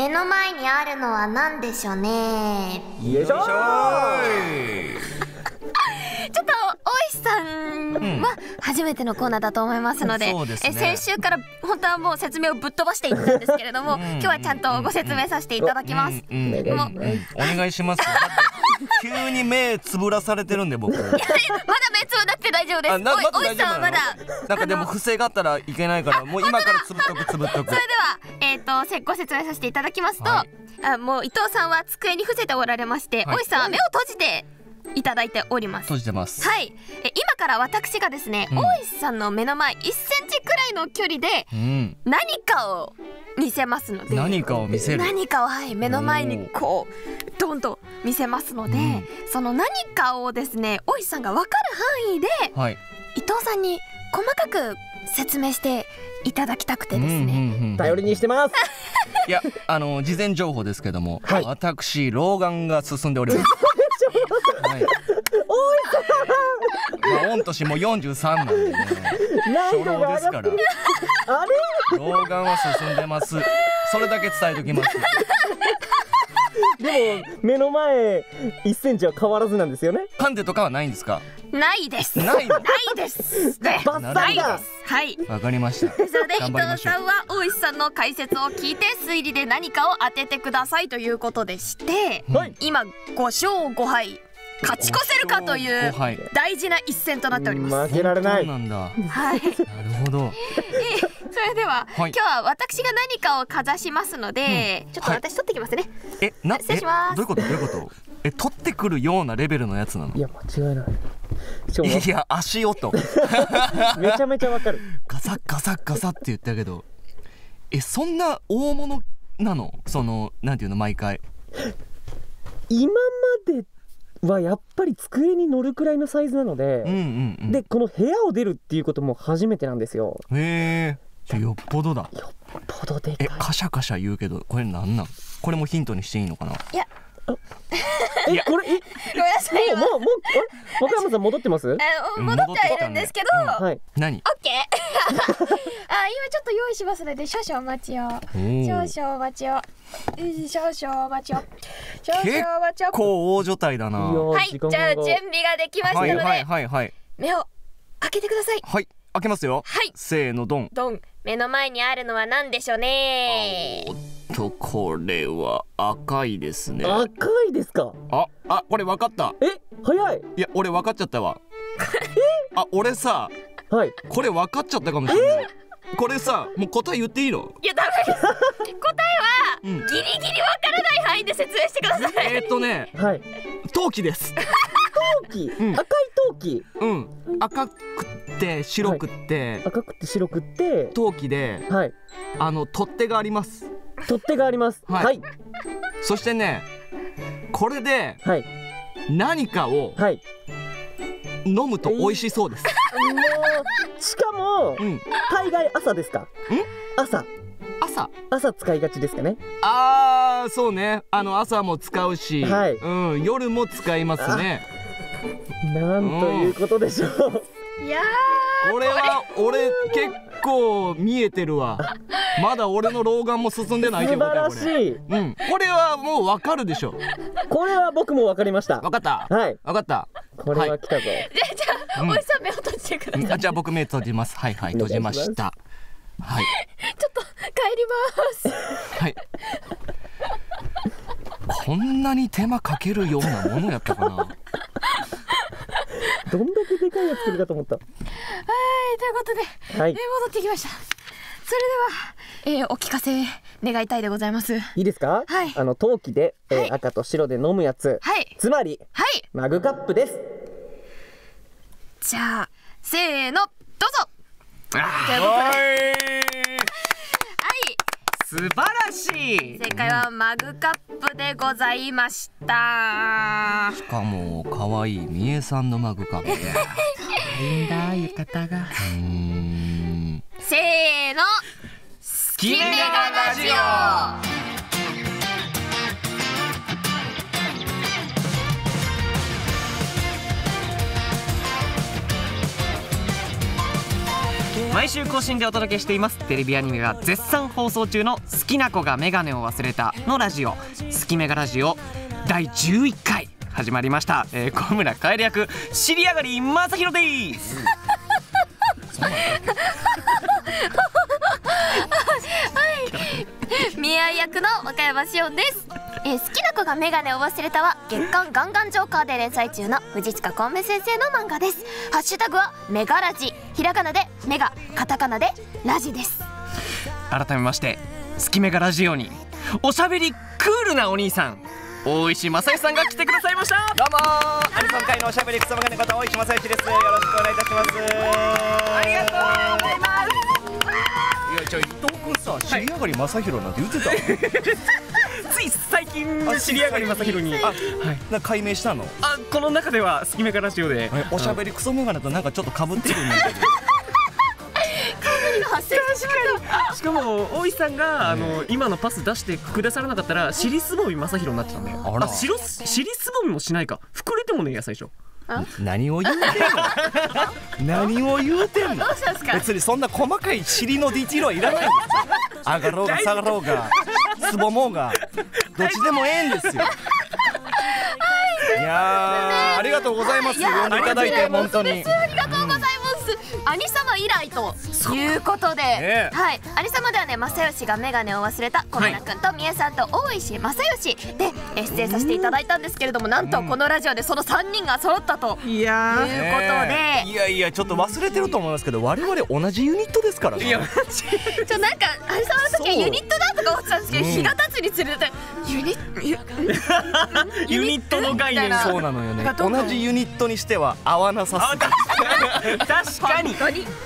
目の前にあるのは何でしょうね。よいしょー。ちょっと大石さんは初めてのコーナーだと思いますので、先週から本当はもう説明をぶっ飛ばしていったんですけれども、今日はちゃんとご説明させていただきます。お願いします。急に目つぶらされてるんで僕。まだ目つぶなくて大丈夫です。大石さんはまだ。なんかでも不正があったらいけないから、もう今からつぶっとくつぶっとく。それではご説明させていただきますと、もう伊藤さんは机に伏せておられまして、大石さんは目を閉じていただいております。閉じてます。はい。今から私がですね、大石さんの目の前1センチくらいの距離で何かを見せますので、何かを見せる。何かをはい目の前にこうドンと見せますので、その何かをですね、大石さんが分かる範囲で、はい、伊藤さんに細かく説明していただきたくてですね。頼りにしてます。いや事前情報ですけども、はい、私老眼が進んでおります。はい、まあ、御年も43なんでね、初老ですから。あれ老眼は進んでます。それだけ伝えときます。でも目の前1センチは変わらずなんですよね。ハンデとかはないんですか？ないです。ないです。ないです。はい。わかりました。それで伊藤さんは大石さんの解説を聞いて推理で何かを当ててくださいということでして、今5勝5敗。勝ち越せるかという大事な一戦となっております。負けられない。なんだ。はい。なるほど。それでは今日は私が何かをかざしますので、ちょっと私取ってきますね。え、失礼します。どういうことどういうこと？え、取ってくるようなレベルのやつなの？いや間違いない。いや足音。めちゃめちゃわかる。ガサッガサッガサッって言ったけど、えそんな大物なの？そのなんていうの毎回。今まではやっぱり机に乗るくらいのサイズなので、でこの部屋を出るっていうことも初めてなんですよ。へえ、よっぽどだ。よっぽどでかい。え、カシャカシャ言うけどこれなんなん？これもヒントにしていいのかな？いや。え、これえ、ごめんなさい。もう若山さん戻ってます？戻ってはいるんですけど。はい。何？オッケー。あ、今ちょっと用意しますので少々お待ちを。少々お待ちを。少々お待ちを。結構大所帯だな。はい。じゃあ準備ができましたので、目を開けてください。はい。開けますよ。はい。せーのドン。ドン。目の前にあるのは何でしょうね。とこれは赤いですね。赤いですか？あ、これ分かった。え、早い。いや、俺分かっちゃったわ。あ、俺さ、はい、これ分かっちゃったかもしれない。これさ、もう答え言っていいの？いや、ダメです。答えはギリギリ分からない範囲で説明してください。はい、陶器です。陶器、赤い陶器。うん、赤くて白くて、赤くて白くて陶器で、はい、取っ手があります。取っ手があります。はい。そしてね、これで何かを飲むと美味しそうです。しかも大概朝ですか？朝使いがちですかね。ああ、そうね。朝も使うし、夜も使いますね。なんということでしょう。いやー、これは俺結構見えてるわ。まだ俺の老眼も進んでないけど。素晴らしい。うん、これはもうわかるでしょ。これは僕もわかりました。わかった。はい。わかった。これは来たぞ。じゃあおじさん目を閉じてください。じゃあ僕目閉じます。はいはい、閉じました。はい。ちょっと帰ります。はい。こんなに手間かけるようなものやったかな。どんだけでかいやつ来るかと思った。はい、ということで、戻ってきました。それでは、お聞かせ願いたいでございます。いいですか？はい。陶器で、赤と白で飲むやつ。はい。つまり、はい。マグカップです。じゃあ、せーの、どうぞ。素晴らしい。正解はマグカップでございました。しかも可愛いみえさんのマグカップ。いいんだ浴衣が。せーの。好きめがラジオ。毎週更新でお届けしています。テレビアニメは絶賛放送中の「好きな子がメガネを忘れた」のラジオ「好きメガラジオ」第11回始まりました。小村楓役尻上がり正弘です。宮井役の若山紫音です。好きな子がメガネを忘れたは月刊ガンガンジョーカーで連載中の藤塚コウメ先生の漫画です。ハッシュタグはメガラジ、ひらがなでメガ、カタカナでラジです。改めまして好きメガラジオにおしゃべりクールなお兄さん大石正義さんが来てくださいました。どうもー、アニソン界のおしゃべりクソメガネこと大石正義です。よろしくお願いいたします。ありがとうございます。いや、じゃあ伊藤君さ、尻上がり正弘なんて言ってた、つい最近尻上がり正弘に改名したの。あ、この中では好きメガラジオでおしゃべりクソメガネとなんかちょっと被ってるみたいな。しかも大石さんが今のパス出してくださらなかったら尻すぼみ正弘になってたんだよ。あら、尻すぼみもしないか、膨れてもねえや最初。何を言うてんの、何を言うてんの。別にそんな細かい尻のディティールはいらないんですよ。上がろうが下がろうがすぼもうがどっちでもええんですよ。いや、ありがとうございます。呼んでいただいて本当にアニサマ以来ということで、はい、アニサマではね、正義がメガネを忘れた小村君と三重さんと大石正義で出演させていただいたんですけれども、なんとこのラジオでその3人が揃ったということで、いやいやちょっと忘れてると思いますけど、我々同じユニットですからね。なんかアニサマの時はユニットだとか思ってたんですけど、日が経つにつれてユニットの概念、そうなのよね。同じユニットにしては合わなさすぎ。確かに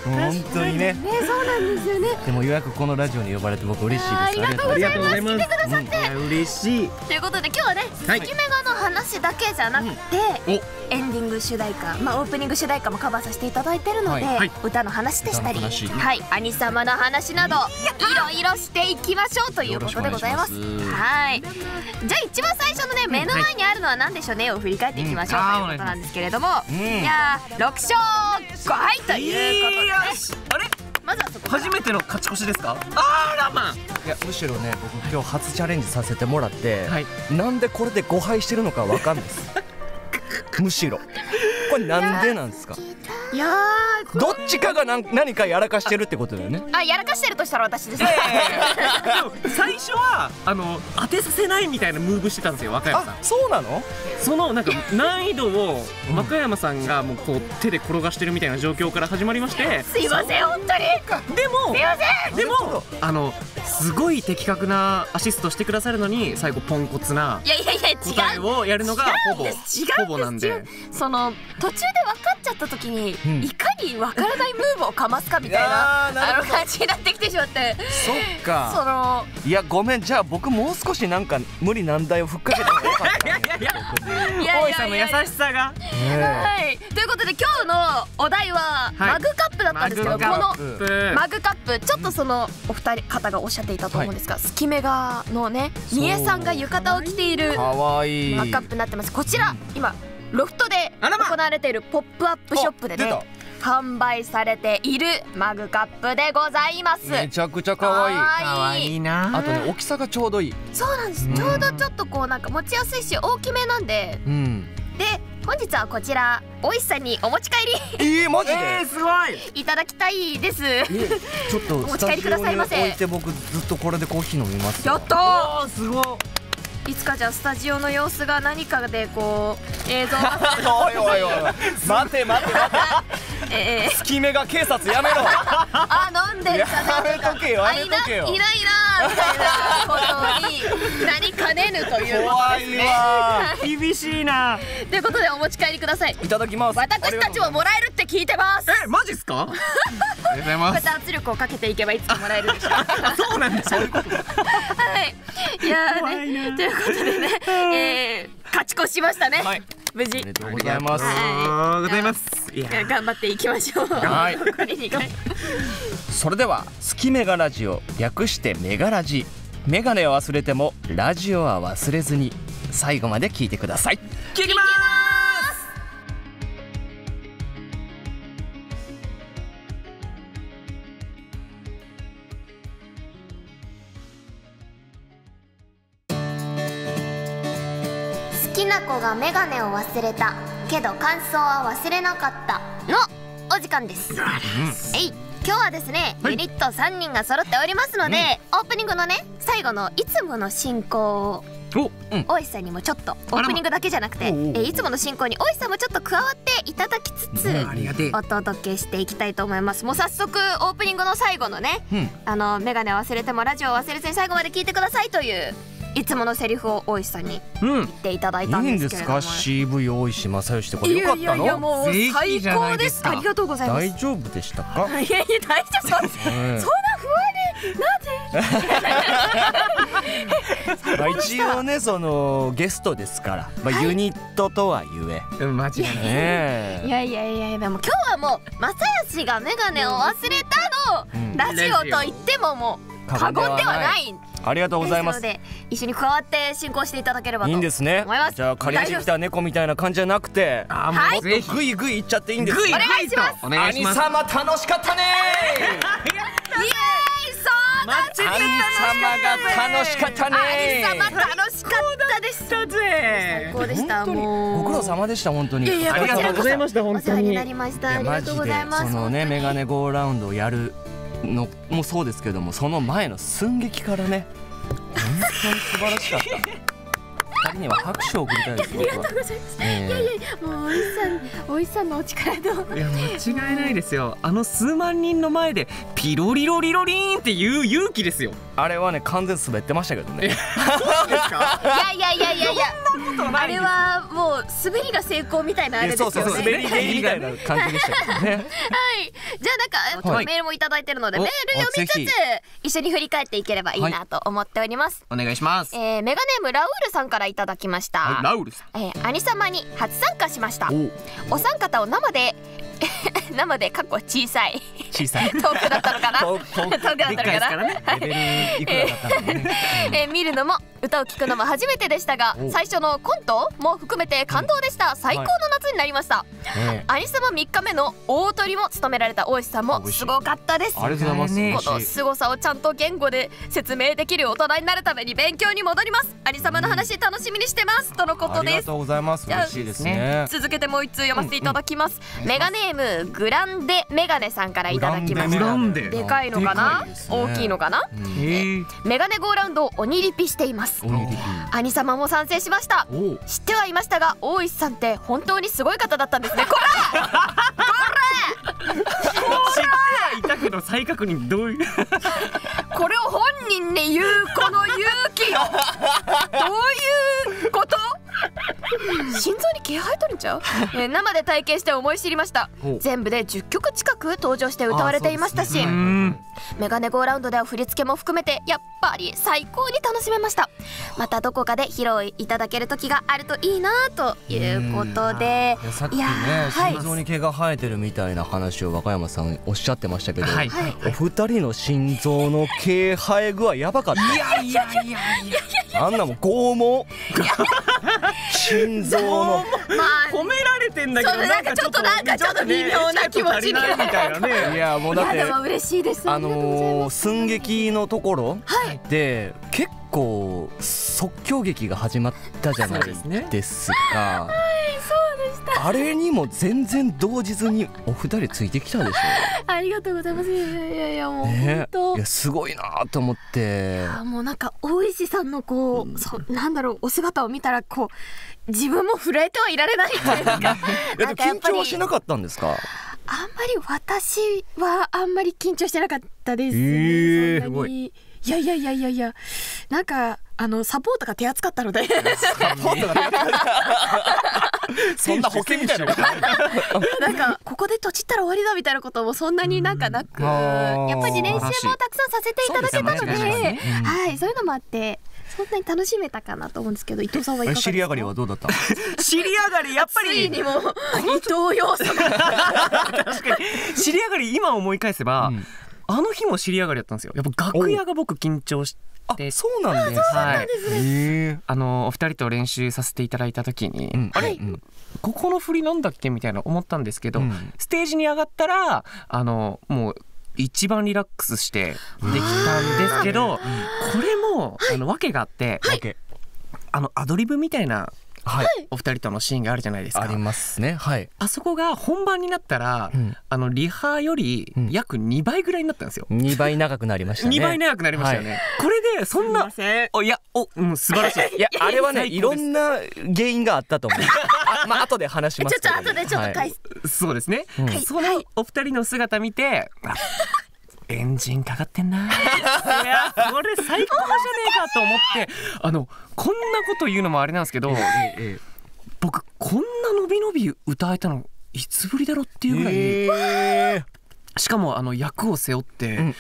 本当にね。そうなんですよね。でもようやくこのラジオに呼ばれて僕嬉しいです。ありがとうございます。来てくださって嬉しい。ということで今日はね、好きメガの話だけじゃなくてエンディング主題歌、まあオープニング主題歌もカバーさせていただいてるので、歌の話でしたり、はい、アニサマの話などいろいろしていきましょうということでございます。はい。じゃあ一番最初のね、目の前にあるのは何でしょうねを振り返っていきましょうということなんですけれども、いや6勝5敗という。あれ、まずはそこ初めての勝ち越しですか。あらまあ、いやむしろね、僕今日初チャレンジさせてもらって、はい、なんでこれで5敗してるのかわかんないです。むしろこれなんでなんですか。いやー、どっちかが何かやらかしてるってことだよね。あ、やらかしてるとしたら私です。でも最初は当てさせないみたいなムーブしてたんですよ、若山さん。あ、そうなの。そのなんか難易度を若山さんがもうこう手で転がしてるみたいな状況から始まりまして、すいません本当に。でもすごい的確なアシストしてくださるのに、最後ポンコツな答えをやるのがほぼなんで、その途中で分かっちゃった時にいかに分からないムーブをかますかみたいな感じになってきてしまって。そっか、いやごめん、じゃあ僕もう少しなんか無理難題をふっかけてもよかったね。大石さんの優しさが。ということで今日のお題はマグカップだったんですけど、このマグカップ、ちょっとそのお二人方がおっしゃっていたと思うんですが、好きメガのね、三重さんが浴衣を着ているマグカップになってます。こちら今ロフトで行われているポップアップショップでね、販売されているマグカップでございます。めちゃくちゃ可愛い。可愛いな。あとね、大きさがちょうどいい。そうなんです、ちょうどちょっとこうなんか持ちやすいし大きめなんで、で本日はこちら大石さんにお持ち帰り。マジで。すごい。いただきたいです。ちょっとお持ち帰りくださいませ。置いて僕ずっとこれでコーヒー飲みますよ。やったー、すごい。いつかじゃあスタジオの様子が何かでこう映像が。おいおいおい、待て待て待て。好きメガ警察やめろ。あ、飲んでる。やめとけよ、やめとけよ。いないなみたいなことになりかねぬという。怖いわ。厳しいな。ということでお持ち帰りください。いただきます。私たちももらえるって聞いてます。マジですか？ありがとうございます。こうやって圧力をかけていけばいつかもらえるでしょう。そうなんです。そういうこと。はい。いやね、ということでね、勝ち越しましたね。無事。ありがとうございます。ありがとうございます。頑張っていきましょう。はい。それでは好きメガラジオ、略してメガラジ。メガネを忘れてもラジオは忘れずに、最後まで聞いてください。聞きます。きな子がメガネを忘れたけど感想は忘れなかったのお時間です。今日はですね、ユニット3人が揃っておりますので、オープニングのね、最後のいつもの進行を大石さんにもちょっと、オープニングだけじゃなくていつもの進行に大石さんもちょっと加わっていただきつつお届けしていきたいと思います。もう早速オープニングの最後のね、メガネを忘れてもラジオを忘れずに最後まで聞いてくださいといういつものセリフを大石さんに言っていただいたんですけれども、いいんですか CV 大石正義ってこれ良かったの？いやもう最高です。ありがとうございます。大丈夫でしたか？いやいや大丈夫、そんな不安になぜ一応ねそのゲストですから、ユニットとはゆえ間違いない。いやいやいやでも今日はもう正義がメガネを忘れたのラジオと言ってももう過言ではない。ありがとうございます。ですので一緒に加わって進行していただければと思います。いいんですね。じゃあ借りてきた猫みたいな感じじゃなくて、もっとグイグイいっちゃっていいんですか？お願いします。兄様楽しかったね。イエーイ。そうだぜ。兄様楽しかったです。最高でした。もうご苦労様でした本当に。ありがとうございました本当に。マジでそのねメガネゴーラウンドをやるのもそうですけども、その前の寸劇からね本当に素晴らしかった。二人には拍手を送りたいです。ありがとうございます。いやいやもうおいさんのお力の。いや間違いないですよ。あの数万人の前でピロリロリロリーンっていう勇気ですよ。あれはね完全滑ってましたけどね。そうですか？いや。あれはもう滑りが成功みたいなあれですよね。そう滑りでみたいな感じでしたね。はい。じゃあなんかメールもいただいてるのでメール読みつつ一緒に振り返っていければいいなと思っております。お願いします。メガネームラウールさんからいただきました。ラウールさん。兄様に初参加しました。お三方を生でかっこ小さい遠くだったのかな見るのも歌を聴くのも初めてでしたが最初のコントも含めて感動でした。最高の夏になりました。兄様3日目の大トリも務められた大石さんもすごかったです。このすごさをちゃんと言語で説明できる大人になるために勉強に戻ります。兄様の話楽しみにしてますとのことです。ありがとうございます。嬉しいですね。続けてもう一通読ませていただきます。メガネームグランデメガネさんからいただきました。でかいのかな大きいのかな。メガネゴーラウンドを鬼リピしています。兄様も参戦しました。知ってはいましたが大石さんって本当にすごい方だったんですね。これ知ってはいたけど再確認どういうこれを本人に言うこの勇気よどういうこと。心臓に毛生えとるんちゃう生で体験して思い知りました。全部で10曲近く登場して歌われていましたし、メガネゴーラウンドでは振り付けも含めてやっぱり最高に楽しめました。またどこかで披露いただける時があるといいなということで、さっきね心臓に毛が生えてるみたいな話を若山さんおっしゃってましたけど、お二人の心臓の毛生え具合やばかった。あんなもん剛毛心臓の褒められてんだけどなんかちょっと微妙な気持ちになるみたいなね。いやもうだって寸劇のところで結構即興劇が始まったじゃないですか。あれにも全然動じずにお二人ついてきたでしょ。ありがとうございます。いやいやもう本当。いやすごいなと思って。もうなんか大石さんのこう、なんだろうお姿を見たらこう自分も震えてはいられないっていうか。なんか緊張はしなかったんですか。あんまり私はあんまり緊張してなかったです。すごい。いやなんかサポートが手厚かったので。サポートが手厚かった。そんな保険みたいななんかここで閉じたら終わりだみたいなこともそんなになんかなく、やっぱり練習もたくさんさせていただけたので、そういうのもあってそんなに楽しめたかなと思うんですけど、伊藤さんはいかがですか？尻上がりはどうだった？尻上がりやっぱりついにも伊藤要素が尻上がり今思い返せばあの日も尻上がりだったんですよ。やっぱ楽屋が僕緊張して。そうなんですね。お二人と練習させていただいた時にあれここの振りなんだっけみたいな思ったんですけど、ステージに上がったらもう一番リラックスしてできたんですけど、これも訳があってアドリブみたいなはい、お二人とのシーンがあるじゃないですか。ありますね、はい。あそこが本番になったら、リハより約2倍ぐらいになったんですよ。2倍長くなりましたね。2倍長くなりましたよね。これでそんな、いや、素晴らしい。いや、あれはね、いろんな原因があったと思う。まあ後で話しますけど。後でちょっと返す。そうですね。そのお二人の姿見て。エンジンかかってんな。いや、これ最高じゃねえかと思って、こんなこと言うのもあれなんですけど、僕こんな伸び伸び歌えたのいつぶりだろっていうぐらい、しかも役を背負って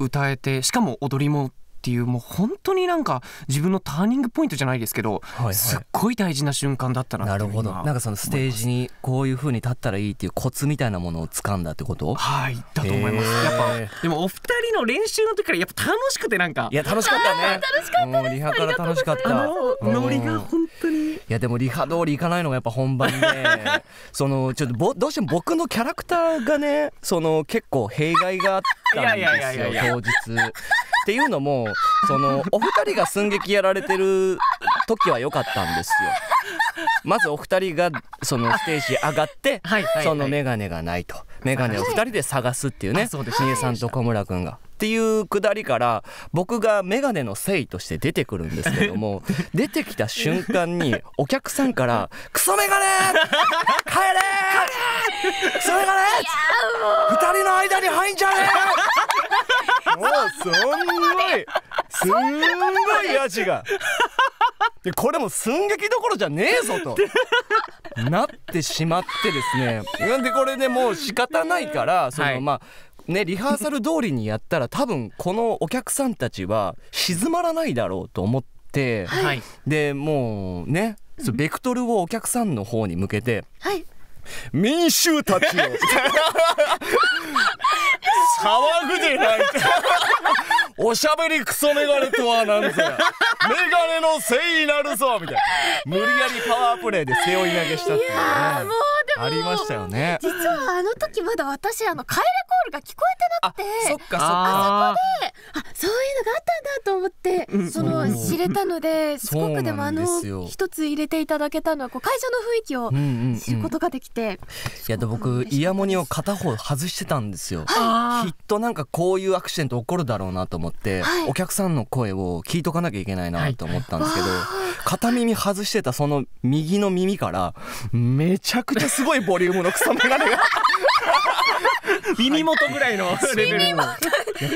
歌えて、しかも踊りもっていう、もう本当になんか自分のターニングポイントじゃないですけど、すっごい大事な瞬間だったなって。なるほど。なんかそのステージにこういう風に立ったらいいっていうコツみたいなものを掴んだってこと？はい、だと思います。やっぱでもお二人の練習の時からやっぱ楽しくて、なんか、いや楽しかったね。楽しかったです。リハから楽しかった。ノリが本当に。いやでもリハ通りいかないのがやっぱ本番で、そのちょっとどうしても僕のキャラクターがね、その結構弊害があったんですよ当日。っていうのもそのお二人が寸劇やられてる時は良かったんですよ。まずお二人がそのステージ上がってそのメガネがないと、メガネを二人で探すっていうね、しげさんと小村君が。っていうくだりから僕がメガネのせいとして出てくるんですけども、出てきた瞬間にお客さんから「クソメガネ帰れクソメガネ二人の間に入んじゃねえ!」もうすんごいすんごいヤジがで、これも寸劇どころじゃねえぞとなってしまってですね。なんでこれでもう仕方ないから、そのまあね、リハーサル通りにやったら多分このお客さんたちは静まらないだろうと思って、はい、でもうね、ベクトルをお客さんの方に向けて「はい、民衆たちよ騒ぐでないかおしゃべりクソメガネとはなんぞやメガネのせいになるぞ」みたいな、無理やりパワープレイで背負い投げしたっていうね。ありましたよね。実はあの時まだ私帰れコールが聞こえてなくて、 あそこでそういうのがあったんだと思って、知れたので、すごくでも一つ入れていただけたのはこう会場の雰囲気を知ることができて、いや僕イヤモニを片方外してたんですよ。きっとなんかこういうアクシデント起こるだろうなと思って、お客さんの声を聞いとかなきゃいけないなと思ったんですけど、片耳外してたその右の耳からめちゃくちゃすごいボリュームのクソメガネが耳元ぐらいのレベルの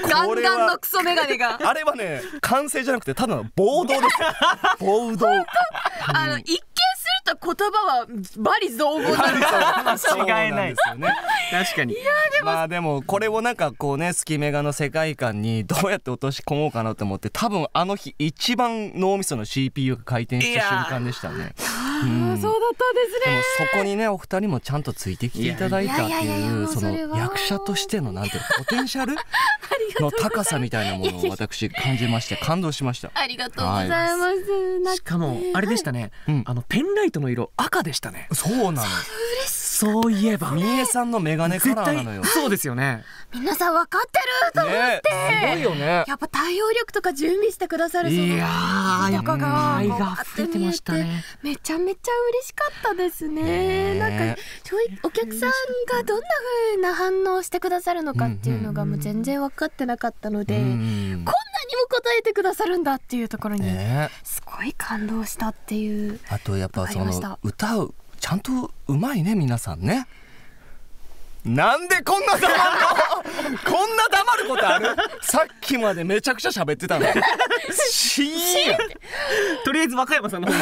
ガンガンのクソメガネが、あれはね完成じゃなくてただの暴動ですよ。暴動。一見すると言葉はバリ造語に違いないですよね。確かに。まあでもこれをなんかこうね、スキメガの世界観にどうやって落とし込もうかなと思って、多分あの日一番脳みその CPU が回転した瞬間でしたね。そうだったですね。でもそこにねお二人もちゃんとついてきていただいたっていう、その役者としてのなんていうポテンシャルの高さみたいなものを私感じまして、感動しました。ありがとうございます。しかもあれでしたね、ペンライトの色赤でしたね。そうなの、そういえばみえさんのメガネカラーなのよ。そうですよね。皆さん分かってると思って、すごいよね。やっぱ対応力とか準備してくださる、その色とかが愛が溢れてましたね。めちゃめちゃ嬉しかったですね。なんかお客さんがどんな風な反応してくださるのかっていうのがもう全然分かってなかったので、こんなにも答えてくださるんだっていうところにすごい感動したっていう。あとやっぱその歌うちゃんとうまいね皆さんね。なんでこんな黙るのこんな黙ることあるさっきまでめちゃくちゃ喋ってたのシーンとりあえず若山さんの方に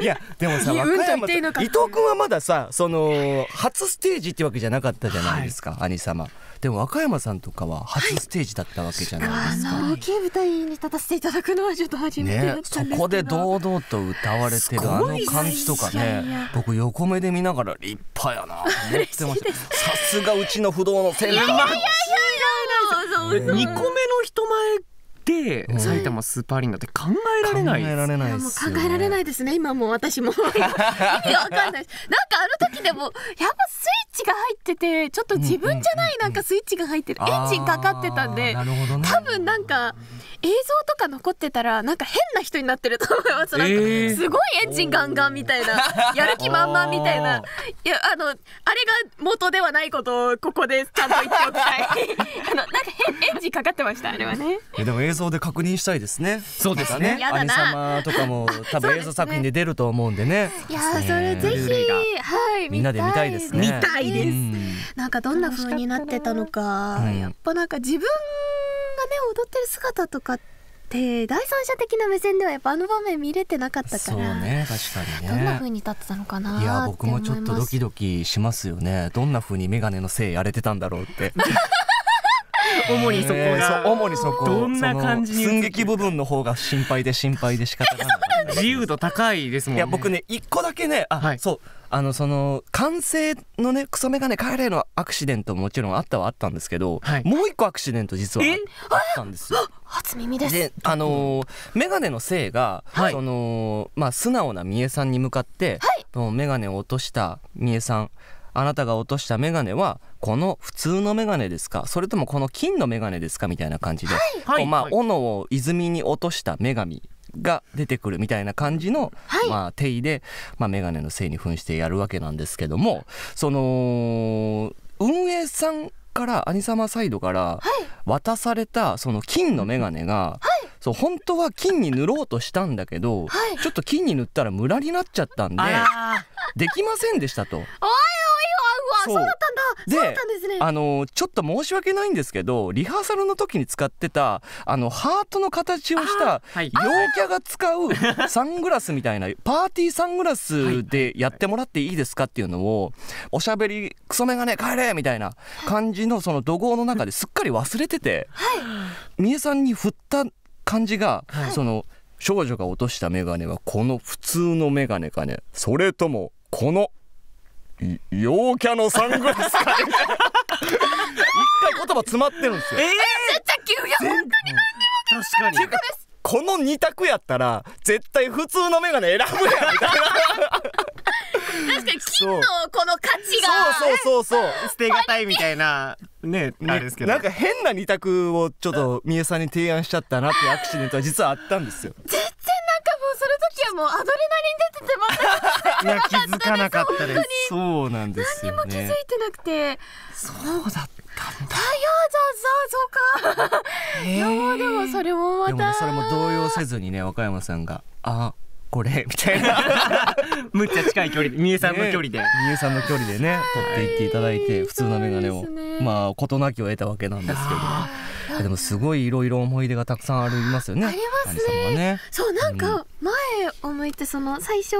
いやでもさ、若山さん、伊藤君はまださ、その初ステージってわけじゃなかったじゃないですか、兄様。でも若山さんとかは初ステージだったわけじゃないですか。大きい舞台に立たせていただくのはちょっと初めてだったんですけど、そこで堂々と歌われてるあの感じとかね、僕横目で見ながら立派やなと思ってました。さすがうちの不動の専門家。2個目の人前でで埼玉スーパーアリーナって考えられない。考えられないですよね。考えられないですね。今もう私も意味わかんない。なんかあの時でもやっぱスイッチが入ってて、ちょっと自分じゃないなんかスイッチが入ってる、エンジンかかってたんで、多分なんか映像とか残ってたらなんか変な人になってると思います。なんかすごいエンジンガンガンみたいな、やる気満々みたいな。いやあれが元ではないことをここでちゃんと言っておきたい。なんかエンジンかかってましたあれはね。でも映像で確認したいですね。そうですね。アニ様とかも多分映像作品で出ると思うんでね。いやそれぜひみんなで見たいですね。見たいです。なんかどんな風になってたのか、やっぱなんか自分がね踊ってる姿とか。第三者的な目線ではやっぱあの場面見れてなかったから、そうね、確かにね、どんな風に立ってたのかなって思います。いや僕もちょっとドキドキしますよね。どんな風にメガネのせいやれてたんだろうって主にそこが、主にそこ、どんな感じに寸劇部分の方が心配で仕方ない。自由度高いですもんね。いや僕ね一個だけね、あ、そう、その完成のねクソメガネ帰れのアクシデントももちろんあったんですけど、もう一個アクシデント実はあったんですよ。初耳です。でメガネのせいが、そのまあ素直な三重さんに向かって「メガネを落とした三重さん、あなたが落としたメガネはこの普通のメガネですか、それともこの金のメガネですか」みたいな感じで、まあ斧を泉に落とした女神が出てくるみたいな感じの、まあ、定義で、まあ、メガネのせいに扮してやるわけなんですけども、その運営さんからアニサマサイドから渡されたその金のメガネが、そう本当は金に塗ろうとしたんだけど、ちょっと金に塗ったらムラになっちゃったんでできませんでしたと。そうだったんですね。ちょっと申し訳ないんですけど、リハーサルの時に使ってたハートの形をした陽キャが使うサングラスみたいなパーティーサングラスでやってもらっていいですかっていうのを、おしゃべりクソメガネ帰れみたいな感じのその怒号の中ですっかり忘れてて、三重さんに振った感じが、その少女が落としたメガネはこの普通のメガネかね、それともこの陽キャのサングラスかね。一回言葉詰まってるんですよ。この2択やったら絶対普通のメガネ選ぶやんみたいな。確かに金のこの価値がそう捨てがたいみたいなね、あれですけど、なんか変な二択をちょっと三重さんに提案しちゃったなっていうアクシデントは実はあったんですよ。全然なんかもうその時はもうアドレナリン出てて全く気づかなかったです。そうなんですよね。何にも気づいてなくて、そうだったんだ。そうか。いやもうでもそれもまた、でもそれも動揺せずにね、若山さんがあこれみたいなむっちゃ近い距離で、三重さんの距離で、三重さんの距離でね取っていっていただいて、普通のメガネを、まあ事なきを得たわけなんですけど、でもすごいいろいろ思い出がたくさんありますよね。ありますね。そうなんか前を向いて、その最初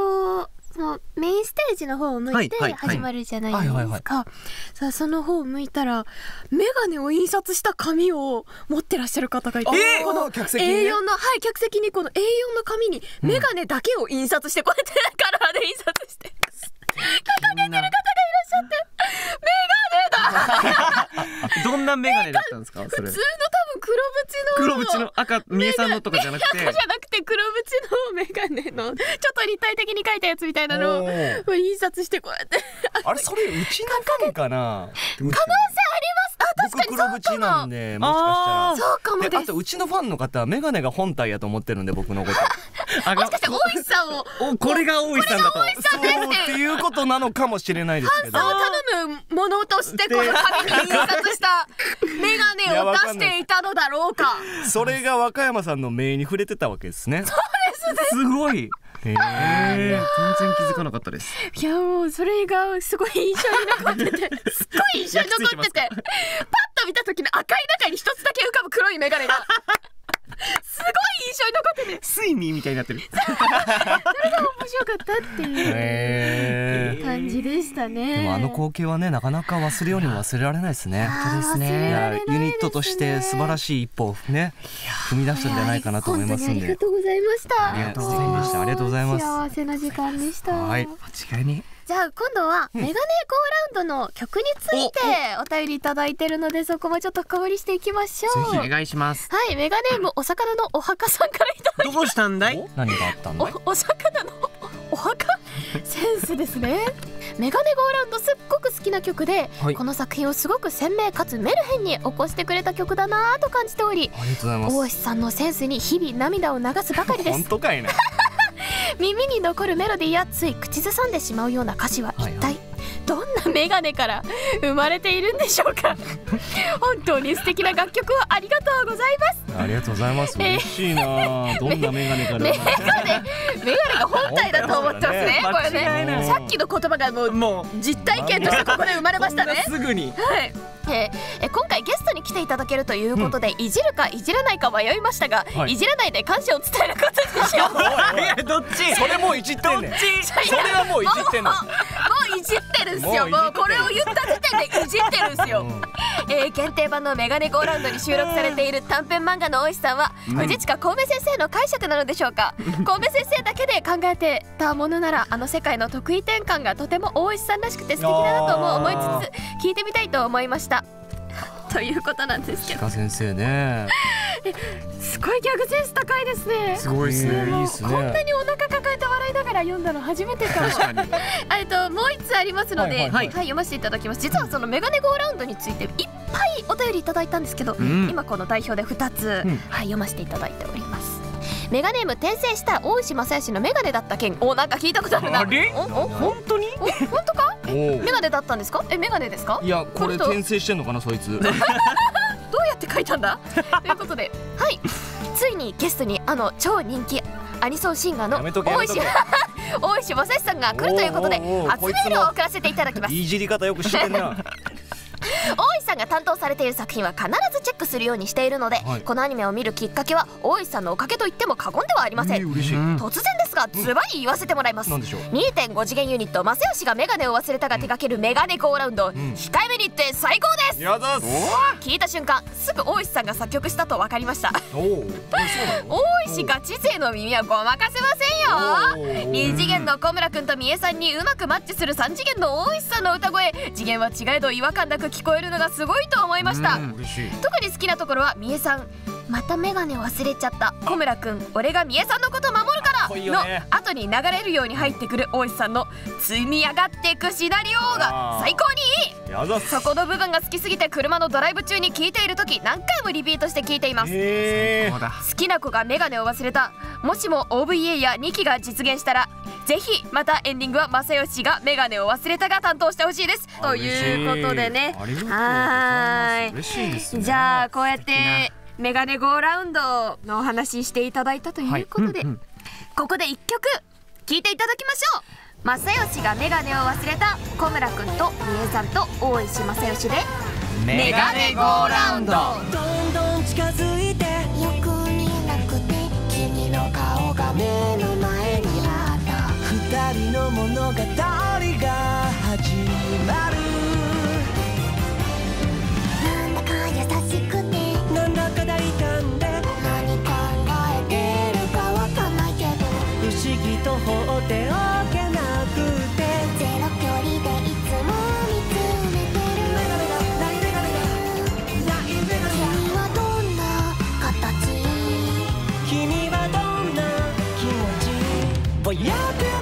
のメインステージの方を向いて始まるじゃないですか。さあその方を向いたらメガネを印刷した紙を持ってらっしゃる方がいて、この A4 の客席にこの A4 の紙にメガネだけを印刷して、こうやってカラーで印刷して掲げてる方がいらっしゃって、どんなメガネだったんですか？普通の多分黒縁の赤、三重さんのとかじゃなくて、黒縁のメガネのちょっと立体的に描いたやつみたいなのを印刷して、こうやってあれ、それうちの紙かな？可能性あります。僕黒縁なんで、もしかしたらそうかもです。あとうちのファンの方はメガネが本体やと思ってるんで、僕のこともしかして大石さんを、これが大石さんだと、そうっていうことなのかもしれないですけど、ものとしてこの紙に印刷したメガネを出していたのだろうか。それが若山さんの目に触れてたわけですね。そうですね。すごい。全然気づかなかったです。いやもうそれがすごい印象に残ってて、すっごい印象に残ってて、パッと見た時の赤い中に一つだけ浮かぶ黒いメガネがすごい印象に残ってて、睡眠みたいになってる。それが面白かったっていう感じでしたね。でもあの光景はね、なかなか忘れようにも忘れられないですね。本当ですね。ユニットとして素晴らしい一歩をね、踏み出したんじゃないかなと思いますんで、ありがとうございました。ありがとうございました。幸せな時間でした。はい、間違いに。じじゃあ今度はメガネGOラウンドの曲についてお便りいただいてるので、そこもちょっと深掘りしていきましょう。ぜひお願いします。はい、メガネームお魚のお墓さんからいただきました。どうしたんだい？何があったんだい？お魚のお墓センスですね。メガネゴーラウンドすっごく好きな曲で、はい、この作品をすごく鮮明かつメルヘンに起こしてくれた曲だなと感じており、大石さんのセンスに日々涙を流すばかりです。本当かいな。耳に残るメロディーやつい口ずさんでしまうような歌詞は一体、はい、どんなメガネから生まれているんでしょうか。本当に素敵な楽曲をありがとうございます。ありがとうございます。嬉しいな。どんなメガネから。メガネが本体だと思ってますね。これね、さっきの言葉がもう実体験としてここで生まれましたね。すぐに。はい。今回ゲストに来ていただけるということで、いじるかいじらないか迷いましたが、いじらないで感謝を伝えることにしよう。いや、どっち？それもういじってんねん。それはもういじってんの。もういじってるんすよ。もうこれを言った時点でいじってるんすよ。限定版のメガネGOラウンドに収録されている短編漫画の大石さんは、藤近小梅先生の解釈なのでしょうか。小梅先生だけで考えてたものなら、あの世界の得意転換がとても大石さんらしくて素敵だなとも思いつつ、聞いてみたいと思いましたということなんですけど。先生ね、すごいギャグセンス高いですね。すごいですね。こんなにお腹抱えて笑いながら読んだの初めてかも。もう1つありますので、読ませていただきます。実はそのメガネGOラウンドについていっぱいお便りいただいたんですけど、今この代表で2つ読ませていただいております。メガネーム転生した大石正義のメガネだった件。お、なんか聞いたことあるな。あれ？本当に？本当か？メガネだったんですか？メガネですか？いや、これ転生してんのかな、そいつ。どうやって書いたんだ？ということで、はい、ついにゲストにあの超人気アニソンシンガーの大石正義さんが来るということで、初メールを送らせていただきます。いじり方よく知ってんな。大石さんが担当されている作品は必ずチェックするようにしているので、はい、このアニメを見るきっかけは大石さんのおかげと言っても過言ではありません。突然ですがズバリ言わせてもらいます。 2.5 次元ユニット正義がメガネを忘れたが手掛けるメガネGOラウンド、控えめに言って最高です。やだっす。聞いた瞬間すぐ大石さんが作曲したと分かりました。大石ガチ勢の耳はごまかせませんよ。2次元の小村君と三重さんにうまくマッチする3次元の大石さんの歌声、次元は違えど違和感なく聞こえるのがすごいと思いました。特に好きなところは三重さんまたメガネ忘れちゃった小村くん俺が三重さんのこと守るからの後に流れるように入ってくる大石さんの積み上がっていくシナリオが最高にいい。そこの部分が好きすぎて車のドライブ中に聴いている時何回もリピートして聴いています。好きな子がメガネを忘れた、もしも OVA や2期が実現したらぜひまたエンディングは正義がメガネを忘れたが担当してほしいですということでね。はい、じゃあこうやってメガネGOラウンドのお話ししていただいたということで、ここで1曲聴いていただきましょう。正義がメガネを忘れた小村くんと三重さんと大石正義でメガネGOラウンド。どんどん近づいて横になくて君の顔が目の前にあった二人の物語が始まる。なんだか優しくてなんだか大胆で何考えてるかわかんないけど不思議と放っておけなくてゼロ距離でいつも見つめてるメガネがないメガネが君はどんな形君はどんな気持ちぼやけ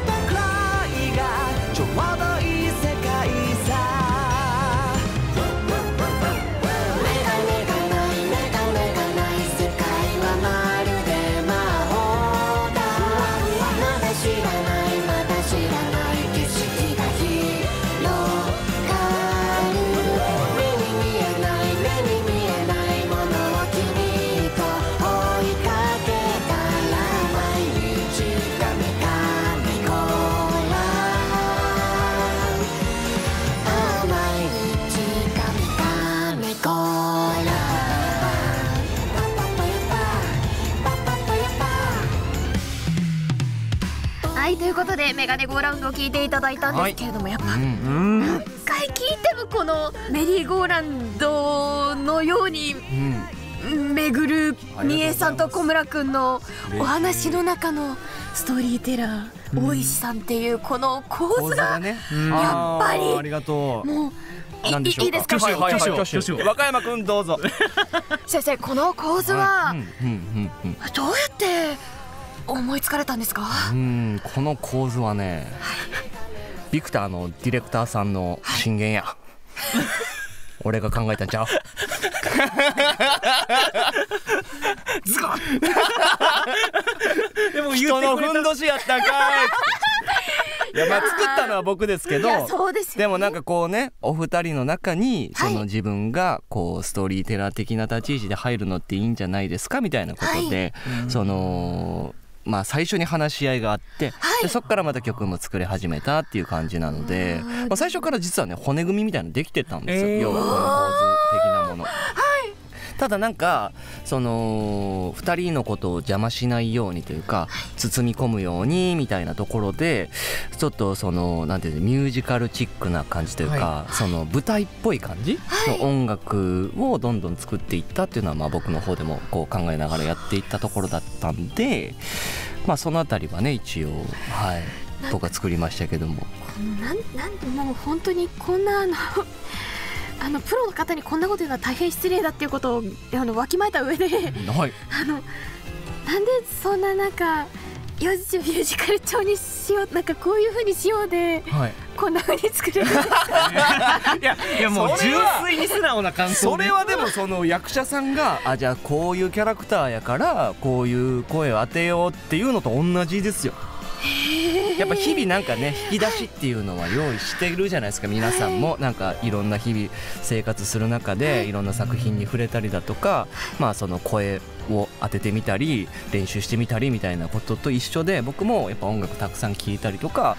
たくらいがちょうどいい世界さ。ということでメガネGOラウンドを聞いていただいたんですけれども、やっぱ何回聞いてもこのメリーゴーランドのように巡る三重さんと小村くんのお話の中のストーリーテラー、大石さんっていうこの構図がやっぱりありがとう。もういいですか、和歌山君どうぞ。先生、この構図はどうやって思いつかれたんですか？この構図はね、ビクターのディレクターさんの進言や。俺が考えたんちゃう。ズコッ。でも人のふんどしやったんかい。いや、まあ作ったのは僕ですけど、でもなんかこうね、お二人の中にその自分がこうストーリーテラー的な立ち位置で入るのっていいんじゃないですかみたいなことで、そのまあ最初に話し合いがあって、でそこからまた曲も作り始めたっていう感じなので、まあ最初から実はね、骨組みみたいなのできてたんですよ。要はこの構図的なもの。ただなんかその2人のことを邪魔しないようにというか、包み込むようにみたいなところで、ちょっとそのなんていうの、ミュージカルチックな感じというか、その舞台っぽい感じの音楽をどんどん作っていったっていうのは、まあ僕の方でもこう考えながらやっていったところだったんで、まあその辺りはね、一応はい僕は作りましたけども、もう本当にこんなプロの方にこんなこと言うのは大変失礼だっていうことをわきまえた上で、はい、なんでそんな4時ミュージカル調にしよう、なんかこういうふうにしようで、はい、こんなふうに作れるんですか。いやもう純粋に素直な感想、ね、それはでもその役者さんがじゃあこういうキャラクターやからこういう声を当てようっていうのと同じですよ。やっぱ日々なんかね、引き出しっていうのは用意しているじゃないですか。皆さんもなんかいろんな日々生活する中でいろんな作品に触れたりだとか、まあその声を当ててみたり練習してみたりみたいなことと一緒で、僕もやっぱ音楽たくさん聴いたりとか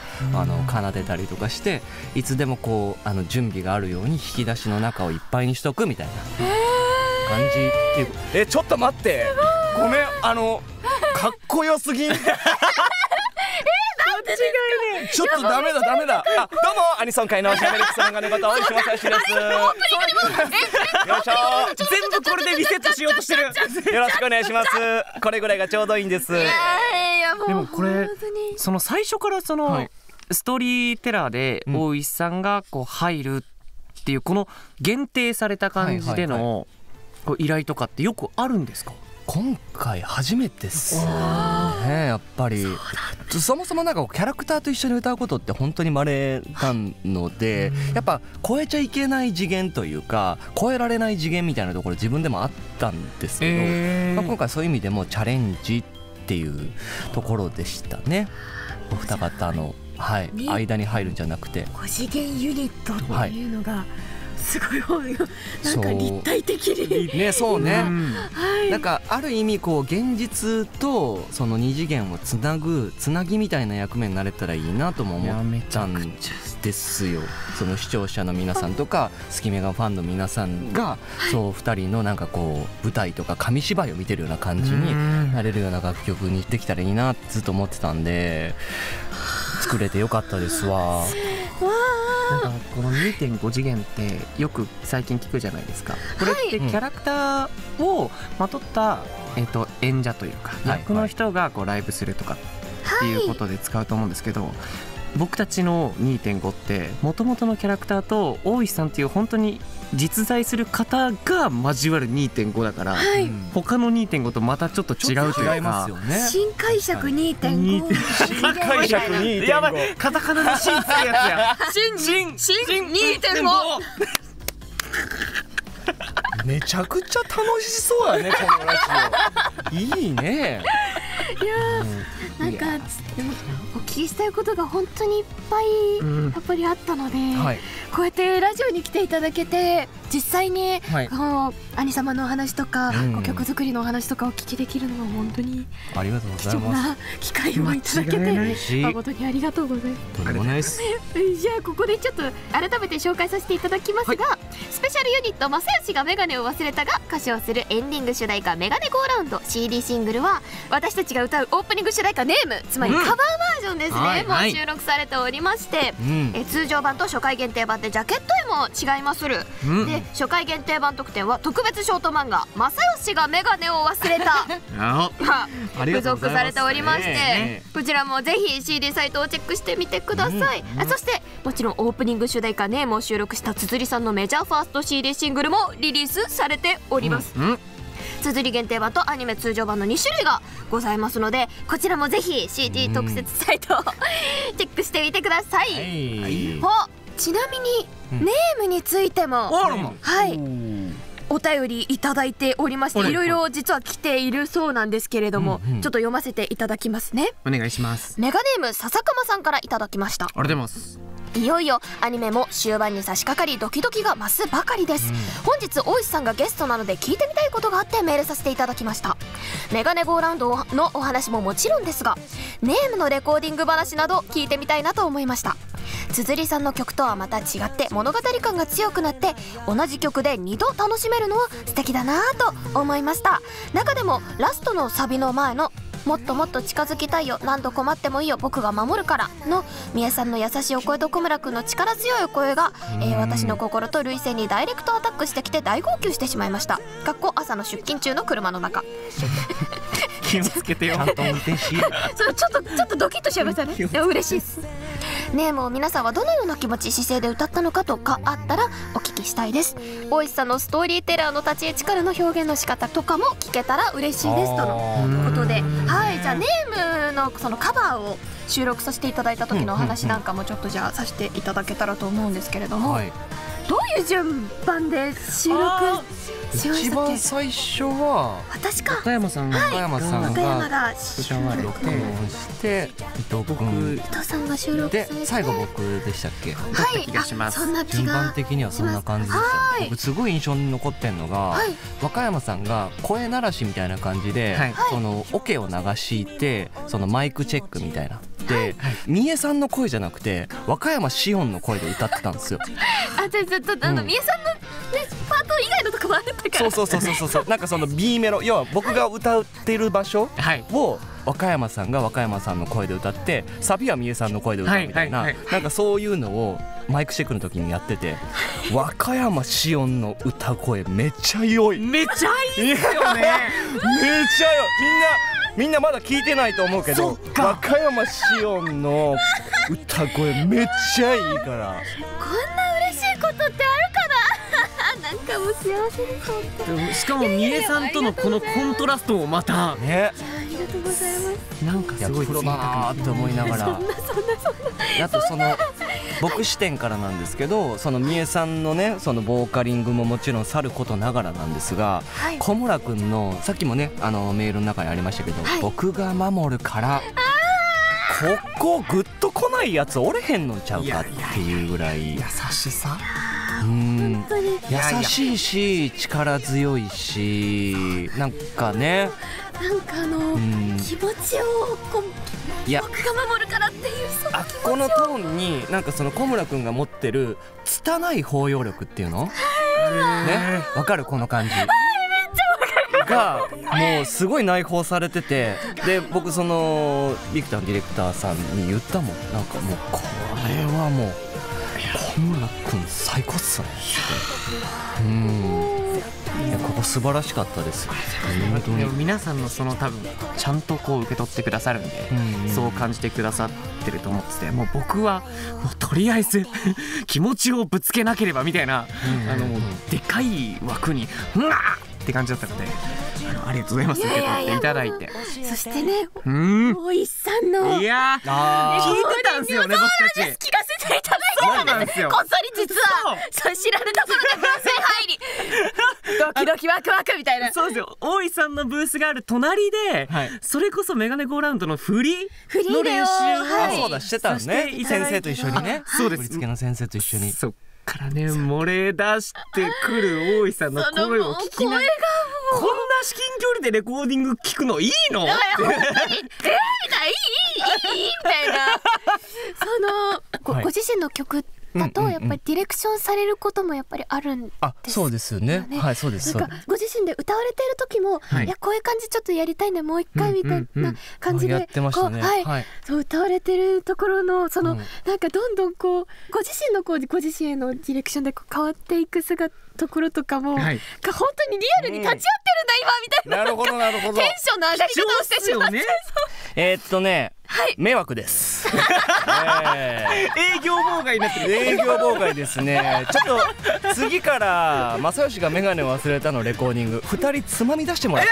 奏でたりとかして、いつでもこう準備があるように引き出しの中をいっぱいにしとくみたいな感じっていう。ちょっと待って、ごめん、かっこよすぎん。ちょっとダメだ。あ、どうもアニソン界のしゃべりくそのがねこと大石正義です。よいしょ。全部これでリセットしようとしてる。よろしくお願いします。これぐらいがちょうどいいんです。でもこれその最初からそのストーリーテラーで大石さんがこう入るっていうこの限定された感じでの依頼とかってよくあるんですか？今回初めてですね、やっぱり。そもそもなんかキャラクターと一緒に歌うことって本当に稀なので、やっぱ超えちゃいけない次元というか超えられない次元みたいなところ自分でもあったんですけど、まあ今回そういう意味でもチャレンジっていうところでしたね。お二方の、はい、間に入るんじゃなくて5次元ユニットっていうのが、はい、すごいなんか立体的にね、そうね、なんかある意味こう現実とその2次元をつなぎみたいな役目になれたらいいなとも思ったんですよ。その視聴者の皆さんとかスキメガファンの皆さんがそう2人のなんかこう舞台とか紙芝居を見てるような感じになれるような楽曲にできたらいいなってずっと思ってたんで、作れてよかったですわ。なんかこの 2.5 次元ってよく最近聞くじゃないですか。これってキャラクターをまとった演者というか役の人がこうライブするとかっていうことで使うと思うんですけど、僕たちの 2.5 ってもともとのキャラクターと大石さんっていう本当に実在する方が交わる 2.5 だから、はい、他の 2.5 とまたちょっと違うというか、新解釈 2.5、 新解釈 2.5、 やばい、カタカナの新ってやつや、新 2.5。 めちゃくちゃ楽しそうやね、このラジオ。いいね。いやなんかでもお聞きしたいことが本当にいっぱいやっぱりあったので、こうやってラジオに来ていただけて実際に兄様のお話とか曲作りのお話とかお聞きできるのは本当に貴重な機会をいただけて誠にありがとうございます。じゃあここでちょっと改めて紹介させていただきますが、スペシャルユニット正義がメガネを忘れたが歌唱するエンディング主題歌メガネゴーラウンド CD シングルは私たちが歌うオープニング主題歌ネーム、つまりカバーバージョンですね、もう収録されておりまして、通常版と初回限定版でジャケット絵も違いまする、で初回限定版特典は特別ショート漫画正義がメガネを忘れた付属されておりまして、こちらもぜひ CD サイトをチェックしてみてください。そしてもちろんオープニング主題歌ネームを収録したつづりさんのメジャーファースト CD シングルもリリースされております。つづり限定版とアニメ通常版の2種類がございますので、こちらもぜひ CD 特設サイトをチェックしてみてください。ちなみにネームについてもお便りいただいておりまして、いろいろ実は来ているそうなんですけれども、ちょっと読ませていただきますね。お願いします。メガネーム笹鎌さんからいただきました。ありがとうございます。いよいよアニメも終盤に差し掛かりドキドキが増すばかりです、本日大石さんがゲストなので聞いてみたいことがあってメールさせていただきました。メガネゴーラウンドのお話ももちろんですが、ネームのレコーディング話など聞いてみたいなと思いました。つづりさんの曲とはまた違って物語感が強くなって、同じ曲で2度楽しめるのは素敵だなぁと思いました。中でもラストのサビの前のもっともっと近づきたいよ、何度困ってもいいよ、僕が守るからの宮さんの優しいお声と小村君の力強いお声が、私の心と涙腺にダイレクトアタックしてきて大号泣してしまいました。かっこ朝の出勤中の車の中気をつけてよちょっとドキッとしちゃいましたね。嬉しいです。ネームを皆さんはどのような気持ち姿勢で歌ったのかとかあったらお聞きしたいです。大石さんのストーリーテラーの立ち位置からの表現の仕方とかも聞けたら嬉しいですとのことで、じゃあネームのそのカバーを収録させていただいた時のお話なんかもちょっとじゃあさせていただけたらと思うんですけれども、どういう順番で収録しましたっけ？一番最初は私か片山さんが収録をして伊藤さんが収録で最後僕でしたっけ？順番的にはそんな感じでした。僕すごい印象に残ってんのが、若山さんが声鳴らしみたいな感じでそのオケを流してそのマイクチェックみたいな。で、三重さんの声じゃなくて和歌山紫音の声で歌ってたんですよ。あ、ちょっと三重さんのねパート以外のとこもあったから。そうなんかその B メロ、要は僕が歌ってる場所を若山さんが若山さんの声で歌って、サビは三重さんの声で歌うみたいな、なんかそういうのをマイクチェックの時にやってて、和歌山紫音の歌声めっちゃ良い。めっちゃいいっすよね。めっちゃ良い。みんなまだ聞いてないと思うけど、和歌山紫音の歌声めっちゃいいから。こんな嬉しいことってあるかな。なんかもう幸せです。しかも三重さんとのこのコントラストもまたね。ありがとうございます。なんかすごいプロだなと思いながら、あとその僕視点からなんですけど、その三重さんのねそのボーカリングももちろんさることながらなんですが、小村君のさっきもねあのメールの中にありましたけど「僕が守るから」ここグッと来ないやつおれへんのちゃうかっていうぐらい優しさ、優しいし力強いし、なんかね、なんかあの気持ちを僕が守るからっていうその気持ちを、このトーンになんかその小村君が持ってる拙い包容力っていうのね、わかるこの感じがもうすごい内包されてて、で僕そのビクターのディレクターさんに言ったもん、なんかもうこれはもう小村君最高っすねって。ここ素晴らしかったですよ。でも皆さんのその多分ちゃんとこう受け取ってくださるんで、そう感じてくださってると思ってて、もう僕はもうとりあえず気持ちをぶつけなければみたいな、でかい枠に「うわっ!」って感じだったので、ありがとうございます受け取っていただいて。そしてね、大石さんのいや聞いてたんですよね、僕たち聞かせていただいてたんですよ、こっそり実は。そう知らぬところでブースに入り、ドキドキワクワクみたいな。そうですよ、大石さんのブースがある隣で、それこそメガネゴーラウンドの振りの練習をしてたんですね、先生と一緒にね。そうです、振り付けの先生と一緒に。からね、漏れ出してくる大石さんの声を聞きながら、こんな至近距離でレコーディング聞くのいいの？って本当にいいみたいな、そのご自身の曲ってだとやっぱりディレクションされることもやっぱりあるんですよね。あ、そうですね。はい、そうです。なんかご自身で歌われている時も、はい、いやこういう感じちょっとやりたいねもう一回みたいな感じで、こうはい、そう歌われてるところのその、なんかどんどんこうご自身のこうご自身へのディレクションでこう変わっていく姿ところとかも、はい、本当にリアルに立ち会ってるんだ、今みたいな、なるほどテンションの上がり方をしてしまって、ね、はい、迷惑です。営業妨害になってる。営業妨害ですね。ちょっと次から正義がメガネ忘れたのレコーディング2人つまみ出してもらって。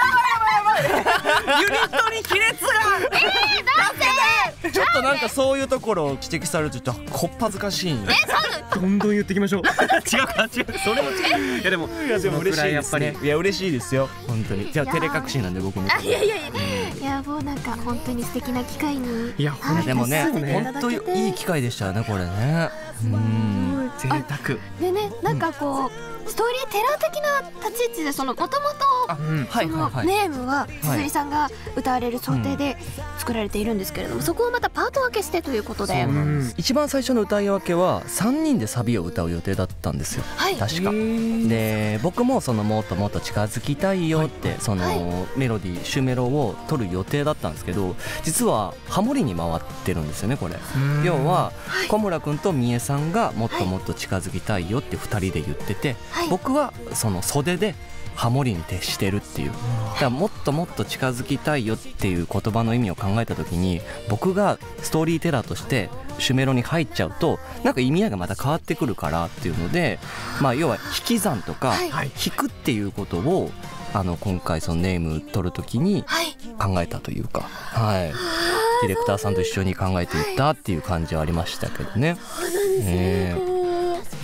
ユニットに亀裂が。なんで？ちょっとなんかそういうところを指摘されるとちょっとこっぱずかしいんで。どんどん言っていきましょう。違うか違う。それも違う。いやでも嬉しいやっぱり。いや嬉しいですよ本当に。じゃあ照れ隠しなんで僕も。いやいやいや。いやもうなんか本当に素敵な機会に。いやでもね本当にいい機会でしたねこれね。うん贅沢でね、なんかこうストーリーテラー的な立ち位置で、そのもともとのネームは鈴井さんが歌われる想定で作られているんですけれども、そこをまたパート分けしてということで、一番最初の歌い分けは3人でサビを歌う予定だったんですよ確かで、僕もそのもっともっと近づきたいよってそのメロディー主メロを取る予定だったんですけど、実はハモリに回ってるんですよねこれ。要は小村君と三重さんがもっともっと近づきたいよって2人で言ってて、僕はその袖でハモリに徹してるっていう、だからもっともっと近づきたいよっていう言葉の意味を考えた時に、僕がストーリーテラーとして主メロに入っちゃうとなんか意味合いがまた変わってくるからっていうので、まあ要は引き算とか引くっていうことを今回そのネーム取る時に考えたというか、はいディレクターさんと一緒に考えていったっていう感じはありましたけどね。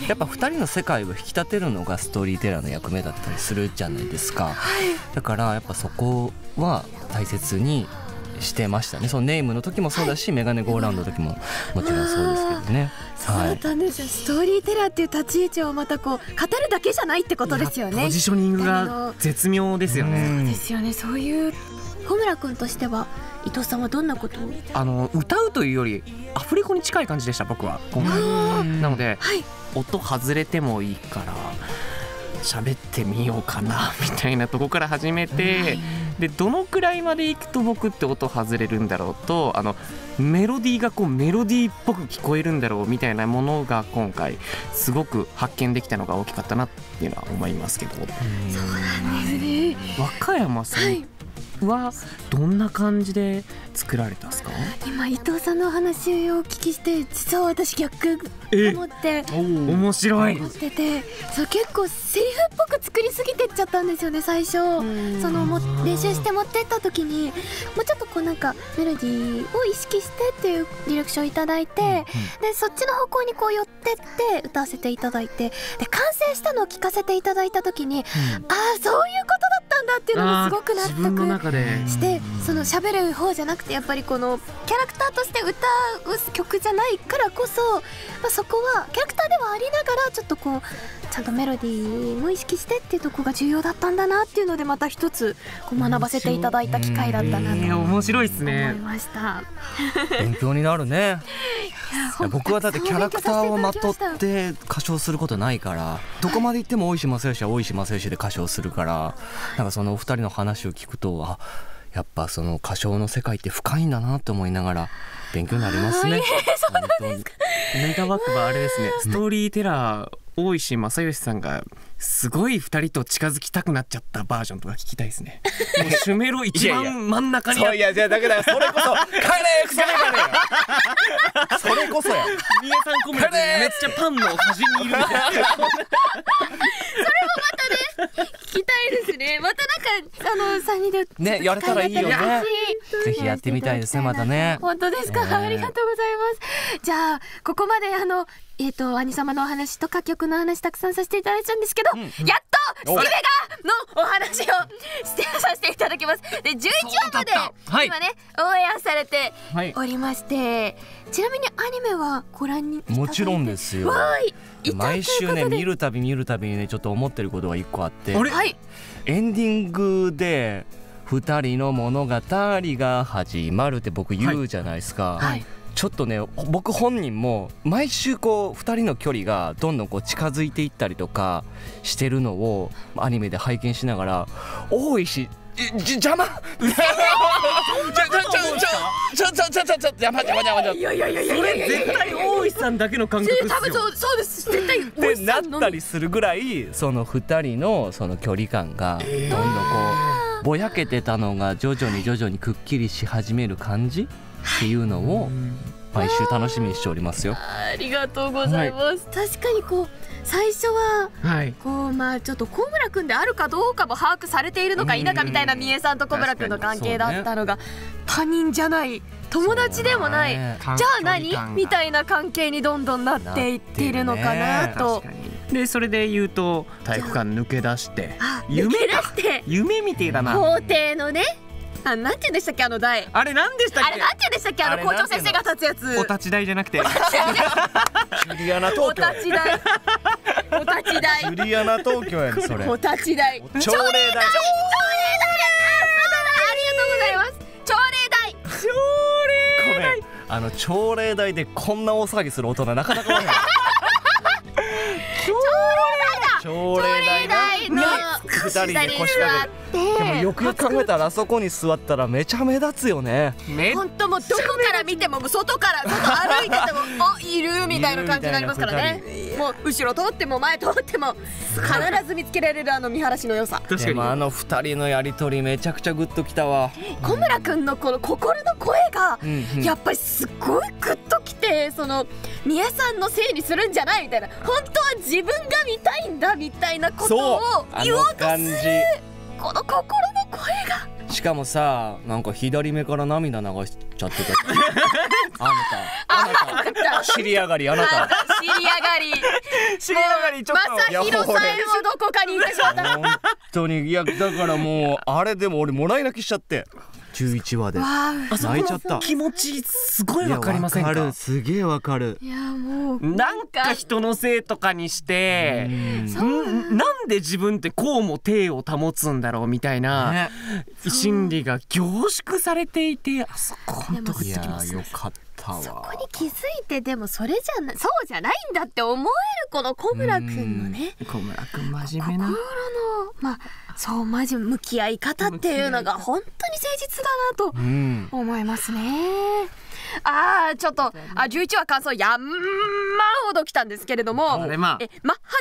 やっぱ2人の世界を引き立てるのがストーリーテラーの役目だったりするじゃないですか、だからやっぱそこは大切にしてましたね。そのネームの時もそうだし、メガネゴーラウンドの時ももちろんそうですけどね。そうだったんですよ。ストーリーテラーっていう立ち位置をまたこう語るだけじゃないってことですよね。ポジショニングが絶妙ですよね。そうですよね。そういう小村君としては伊藤さんはどんなことを歌うというよりアフレコに近い感じでした僕は今回。なので、はい、音外れてもいいから喋ってみようかなみたいなとこから始めて、はい、でどのくらいまでいくと僕って音外れるんだろうと、メロディーがこうメロディーっぽく聞こえるんだろうみたいなものが今回すごく発見できたのが大きかったなっていうのは思いますけど。そうなんですね。和歌山さん、はいはどんな感じで作られたんですか？今伊藤さんのお話をお聞きして実は私逆思って面白い思ってて、そう結構セリフっぽく作りすぎてっちゃったんですよね最初。その練習して持ってった時にもうちょっとこうなんかメロディーを意識してっていうディレクションをいただいて、でそっちの方向にこう寄ってって歌わせていただいて、で完成したのを聞かせていただいた時に、ああそういうことだったんだっていうのもすごく納得して、その喋る方じゃなくてやっぱりこのキャラクターとして歌う曲じゃないからこそ、まあ、そこはキャラクターではありながらちょっとこうちゃんとメロディーも意識してっていうとこが重要だったんだなっていうので、また一つこう学ばせていただいた機会だったなと面白いですね。思いました。勉強になるね。僕はだってキャラクターをまとって歌唱することないから、どこまで行っても大石正義は大石正義で歌唱するから、なんかそのお二人の話を聞くと、あやっぱその歌唱の世界って深いんだなと思いながら勉強になりますね。メガバックはあれですね、ストーリーテラー大石正義さんがすごい2人と近づきたくなっちゃったバージョンとか聞きたいですね。もうシュメロ一番真ん中に。いやいやだからそれこそそれこそや。三重さんコメントめっちゃパンの端にいるみたいな。それもまたね聞きたいですね。またなんか3人でねやれたらいいよね。ぜひやってみたいですねまたね。本当ですか。ありがとうございます。じゃあここまで兄様のお話とか曲の話たくさんさせていただいちゃうんですけど、やっとスケベがのお話をさせていただきます。で11話まで今ねオンエアされておりまして、ちなみにアニメはご覧にいただいて？もちろんですよ。毎週ね見るたび見るたびにねちょっと思ってることが1個あって、エンディングで2人の物語が始まるって僕言うじゃないですか。ちょっとね、僕本人も毎週こう2人の距離がどんどんこう近づいていったりとかしてるのをアニメで拝見しながら、多いし邪魔いやいやいやいやいやいやいや絶対大石さんだけの感覚ですよ。そうです絶対ってなったりするぐらい、その2人のその距離感がどんどんこうぼやけてたのが徐々に徐々にくっきりし始める感じっていうのを毎週楽しみにしておりますよ。ありがとうございます。確かにこう最初はこうまあちょっと小村君であるかどうかも把握されているのか否かみたいな、三重さんと小村君の関係だったのが、他人じゃない友達でもない、じゃあ何みたいな関係にどんどんなっていってるのかなと。でそれで言うと体育館抜け出して夢みてえだな。校庭のね。なんていうんでしたっけ、あの台あれなんでしたっけ、あれなんていうんでしたっけ、あの校長先生が立つやつ。お立ち台じゃなくてジュリアナ東京、お立ち台、お立ち台ジュリアナ東京やね、それお立ち台、朝礼台、朝礼台、ありがとうございます、朝礼台、朝礼台、あの朝礼台でこんな大騒ぎする大人なかなかない、朝礼台の2人で腰掛けて。でもよくよく考えたらあそこに座ったらめちゃ目立つよね。本当もうどこから見ても、外から外歩いててもおいるみたいな感じになりますからね。もう後ろ通っても前通っても必ず見つけられる、あの見晴らしの良さ。確かにあの2人のやり取りめちゃくちゃグッときたわ。小村君のこの心の声がやっぱりすごいグッときて、その三重さんのせいにするんじゃないみたいな、本当は自分が見たいんだみたいなことを言おうとする、この心の声が。しかもさ、なんか左目から涙流しちゃってたあなた尻上がり、あなた尻上がり、尻上がり、ちょっと正弘さんもどこかに行ってしまった本当に。いやだからもうあれでも俺もらい泣きしちゃって11話で泣いちゃった。気持ちすごいわかりませんか。わかる、すげえわかる。いやもうなんか人のせいとかにして、なんで自分ってこうも体を保つんだろうみたいな心理が凝縮されていて、あそこ本当によかった。そこに気づいて、でもそれじゃな、そうじゃないんだって思える、この小村君のね、小村君真面目な心の、まあそう真面目向き合い方っていうのが本当に誠実だなと思いますね。ああちょっと11話感想やんまほど来たんですけれども、マッハ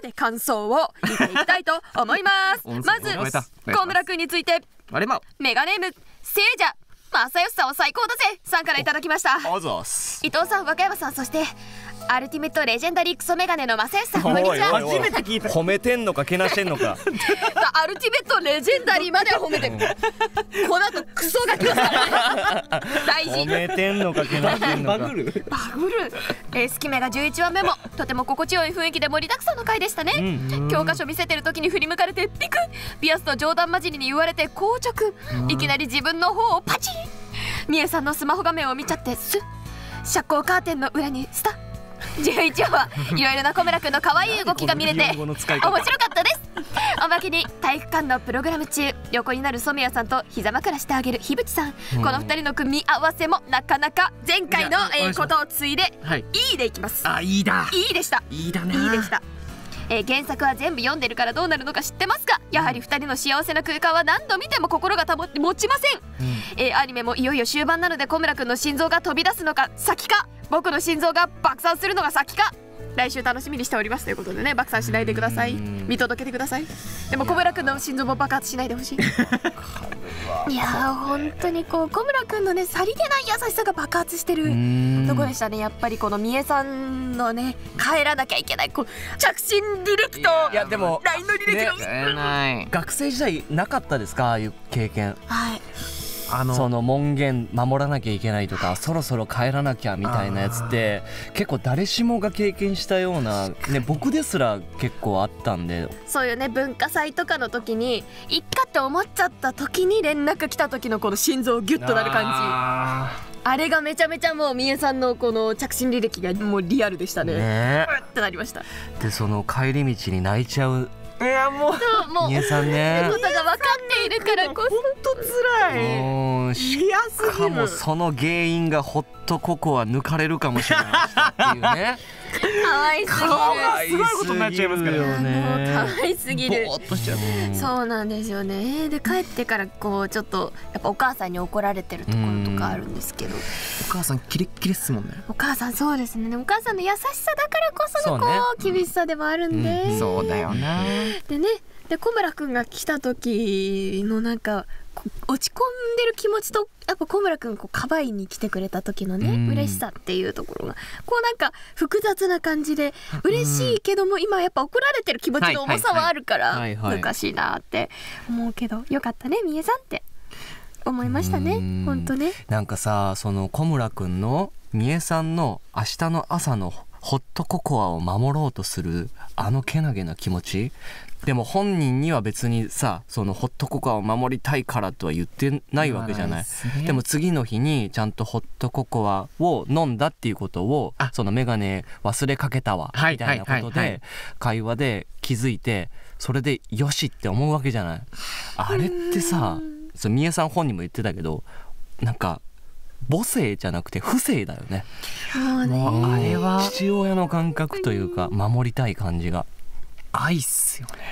で感想を見ていきたいと思います。まず小村君について、メガネーム聖者正義さんは最高だぜさんからいただきました。伊藤さん、若山さん、そしてアルティメットレジェンダリークソメガネの正義さん、こんにちは。初めて聞いた。褒めてんのかけなしてんのかアルティメットレジェンダリーまでは褒めてるこの後クソが来ますからね大事。褒めてんのかけなしてんのかバグるバグる。スキメが11話目もとても心地よい雰囲気で盛りだくさんの回でしたね。教科書見せてる時に振り向かれてピク、ピアスと冗談交じりに言われて硬直、いきなり自分の方をパチン、みえさんのスマホ画面を見ちゃってスッ、遮光カーテンの裏にスタッ。11話はいろいろな小村君の可愛い動きが見れて面白かったです。おまけに体育館のプログラム中、横になる染谷さんと膝枕してあげる樋口さん、この2人の組み合わせもなかなか、前回のことを継いで「いい」でいきます。あ、いいだ、いいでした、いいだね、いいでした。原作は全部読んでるからどうなるのか知ってますが、やはり2人の幸せな空間は何度見ても心が持ちません。アニメもいよいよ終盤なので、小村君の心臓が飛び出すのか先か、僕の心臓が爆散するのが先か、来週楽しみにしておりますということでね。爆散しないでください、見届けてください。でも小村君の心臓も爆発しないでほしいいやー本当にこう小村君のね、さりげない優しさが爆発してるとこでしたね。やっぱりこの三重さんのね、帰らなきゃいけないこう着信履歴と LINE の履歴の学生時代なかったですか、ああいう経験。はい、その門限守らなきゃいけないとか、そろそろ帰らなきゃみたいなやつって結構誰しもが経験したような、ね、僕ですら結構あったんで。そういうね、文化祭とかの時にいっかって思っちゃった時に連絡来た時のこの心臓ギュッとなる感じ、 あれがめちゃめちゃもう三重さんのこの着信履歴がもうリアルでしたね。ってなりました。でその帰り道に泣いちゃう、いやもう三重さんね、ことが分かっているからこそ本当つらい。いやすぎる。しかもその原因がホットココア抜かれるかもしれないっていうね。可愛すぎる。すごいことになっちゃいますからね。可愛すぎる。ぼーっとしちゃう。そうなんですよね。で帰ってからこうちょっとやっぱお母さんに怒られてるところとかあるんですけど。お母さんキレッキレっすもんね。お母さんそうですね。お母さんの優しさだからこそのこう厳しさでもあるんで。そうだよな。でね。で小村くんが来た時のなんか落ち込んでる気持ちとやっぱ小村くんこうかばいに来てくれた時のね嬉しさっていうところがこうなんか複雑な感じで嬉しいけども今やっぱ怒られてる気持ちの重さはあるから難しいなって思うけどよかったねみえさんって思いましたね本当ね。なんかさその小村くんのみえさんの明日の朝のホットココアを守ろうとするあのけなげな気持ちでも本人には別にさそのホットココアを守りたいからとは言ってないわけじゃない。でも次の日にちゃんとホットココアを飲んだっていうことをそのメガネ忘れかけたわみたいなことで会話で気づいてそれでよしって思うわけじゃない。あれってさみえさん本人も言ってたけどなんか母性じゃなくて不正だよね。あれは父親の感覚というか守りたい感じが。愛っすよね。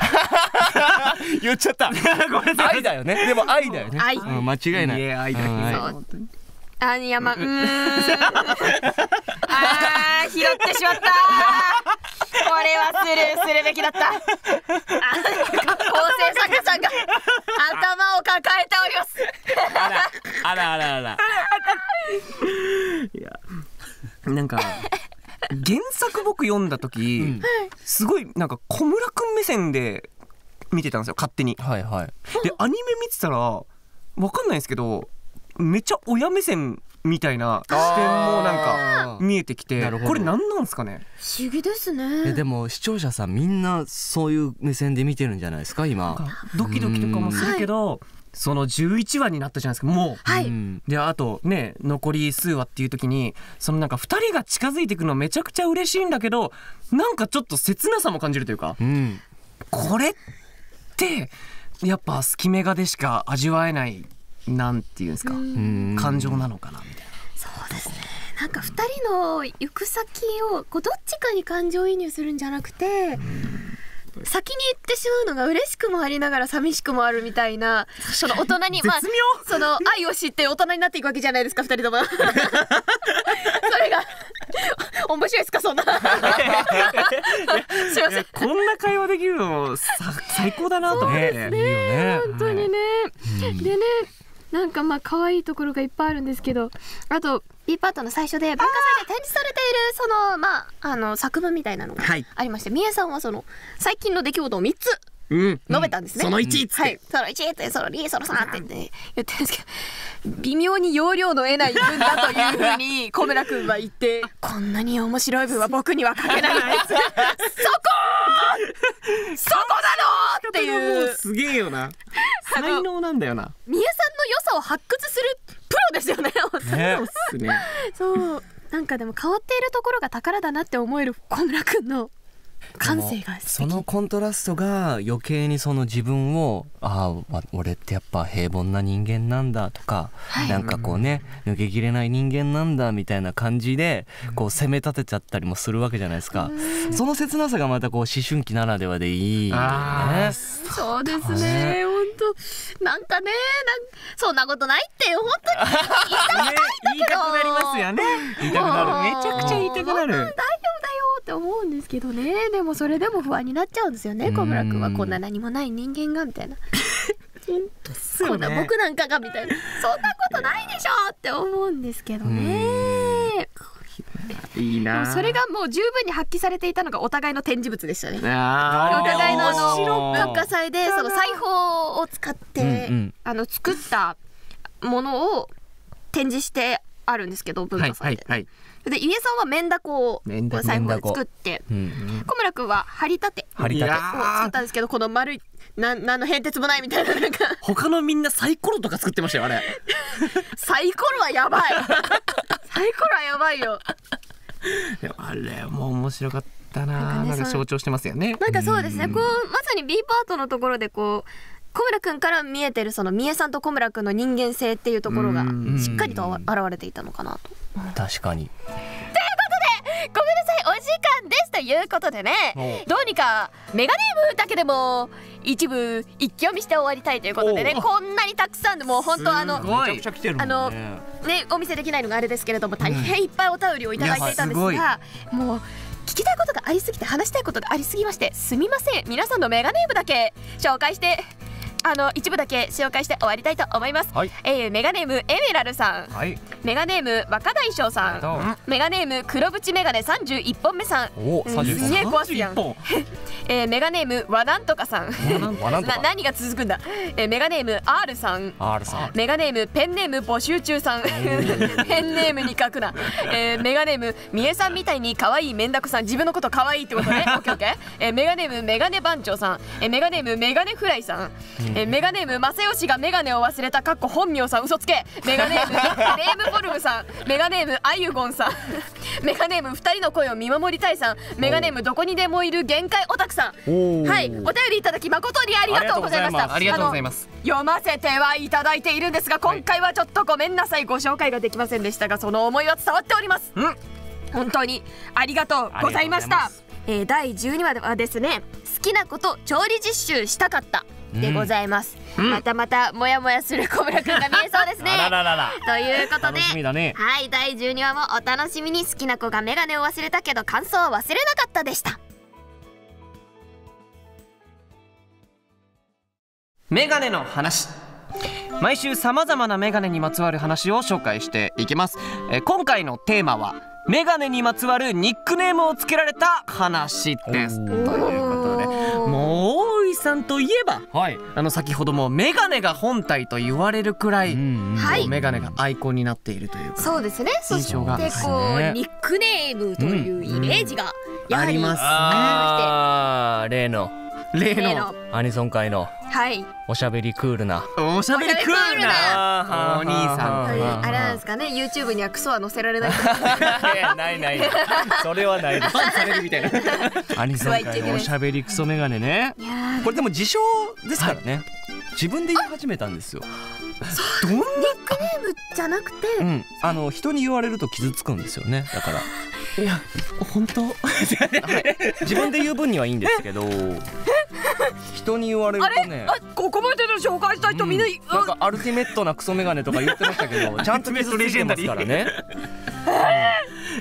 言っちゃった。愛だよね。でも愛だよね。間違いない。愛だ。あにやま。ああ拾ってしまった。これはスルーするべきだった。構成作さんが頭を抱えております。あらあらあら。いやなんか。原作僕読んだ時、すごいなんか小村くん目線で見てたんですよ勝手に。はいはい、でアニメ見てたらわかんないですけどめっちゃ親目線みたいな視点もなんか見えてきてこれ何なんですかね。不思議ですね。でも視聴者さんみんなそういう目線で見てるんじゃないですか今。ドキドキとかもするけどその11話になったじゃないですかもう、はい、であとね残り数話っていう時にそのなんか2人が近づいていくのめちゃくちゃ嬉しいんだけどなんかちょっと切なさも感じるというか、これってやっぱスキメガでしか味わえないなんていうんですか感情なのかなみたいな。そうですね。なんか2人の行く先をこうどっちかに感情移入するんじゃなくて先に行ってしまうのが嬉しくもありながら寂しくもあるみたいなその大人に、まあ、その愛を知って大人になっていくわけじゃないですか2人とも。それが面白いですかそんな。すいませんこんな会話できるの最高だなと思って。そうですね本当にね。でねなんかまあ可愛いところがいっぱいあるんですけどあと B パートの最初で文化祭で展示されているそのまあ作文みたいなのがありまして、みえさんはその最近の出来事を3つ述べたんですね。その1つはいその1ってその2その3って言ってるんですけど微妙に容量の得ない文だというふうに小村くんは言ってこんなに面白い文は僕には書けない。そこそこなのっていうすげえよな才能なんだよな。みえさんの良さを発掘するプロですよね。そうなんかでも変わっているところが宝だなって思える小村くんの感性がそのコントラストが余計にその自分をああ俺ってやっぱ平凡な人間なんだとか、はい、なんかこうね抜けきれない人間なんだみたいな感じでこう攻め立てちゃったりもするわけじゃないですか。その切なさがまたこう思春期ならではでいい、ね、そうですね本当なんかねそんなことないって本当に言いたくなりますよね。言いたくなるめちゃくちゃ言いたくなる。大丈夫だよって思うんですけどね。でもそれでも不安になっちゃうんですよね。小村くんはこんな何もない人間がみたいなこんな僕なんかがみたいなそんなことないでしょって思うんですけどね。いいな。それがもう十分に発揮されていたのがお互いの展示物でしたね。お互いの文化祭でその裁縫を使って作ったものを展示してあるんですけど文化祭で。で入江さんはメンダコを裁縫で作って小村くんは張り立てを作ったんですけどこの丸い何の変哲もないみたいな。なんか他のみんなサイコロとか作ってましたよあれ。サイコロはやばい。サイコロはやばいよ。あれも面白かったな。なんか象徴してますよね。なんかそうですねこうまさに B パートのところでこう小村君から見えてるその三重さんと小村君の人間性っていうところがしっかりと現れていたのかなと。確かに。ということでごめんなさいお時間ですということでね、どうにかメガネームだけでも一部一気読みして終わりたいということでね、こんなにたくさんでもう本当お見せできないのがあれですけれども、大変いっぱいお便りをいただいていたんですが、もう聞きたいことがありすぎて話したいことがありすぎまして、すみません、皆さんのメガネームだけ紹介して一部だけ紹介して終わりたいと思います。メガネームエメラルさん、メガネーム若大将さん、メガネーム黒縁メガネ31本目さん、すげえ壊すやん。メガネーム和なんとかさん、何が続くんだ。メガネーム R さん、メガネームペンネーム募集中さん、ペンネームに書くな。メガネームみえさんみたいに可愛いめんだこさん、自分のこと可愛いってことね。メガネームメガネ番長さん、メガネームメガネフライさん、メガネーム正義がメガネを忘れたかっこ本名さん嘘つけ。メガネームネームフォルムさん、メガネームあゆごんさん、メガネーム2人の声を見守りたいさん、メガネームどこにでもいる限界オタクさん。はい、お便りいただき誠にありがとうございました。ありがとうございます。読ませてはいただいているんですが、今回はちょっとごめんなさい、ご紹介ができませんでしたが、その思いは伝わっております。本当にありがとうございました。第12話ではですね、好きなこと調理実習したかったでございます。またまたモヤモヤする小村君が見えそうですね。ということで、はい、第12話もお楽しみに。好きな子がメガネを忘れたけど感想を忘れなかったでした。メガネの話。毎週さまざまなメガネにまつわる話を紹介していきます。今回のテーマはメガネにまつわるニックネームをつけられた話です。ということで、もう大井さんといえば、先ほどもメガネが本体と言われるくらい、メガネがアイコンになっているというか、そうですね。そしてこうニックネームというイメージがやはりありますね。ああ、例のアニソン界のおしゃべりクールなお兄さん、あれなんですかね、 YouTube にはクソは載せられないないそれはない、バンされるみたいなアニソン界のおしゃべりクソメガネね。これでも自称ですからね、自分で言い始めたんですよ。どんなニックネームじゃなくて、人に言われると傷つくんですよね。だからいや本当自分で言う分にはいいんですけど、人に言われるとね、ここまでの紹介した人みんななんかアルティメットなクソメガネとか言ってましたけど、ちゃんと傷ついてますからね。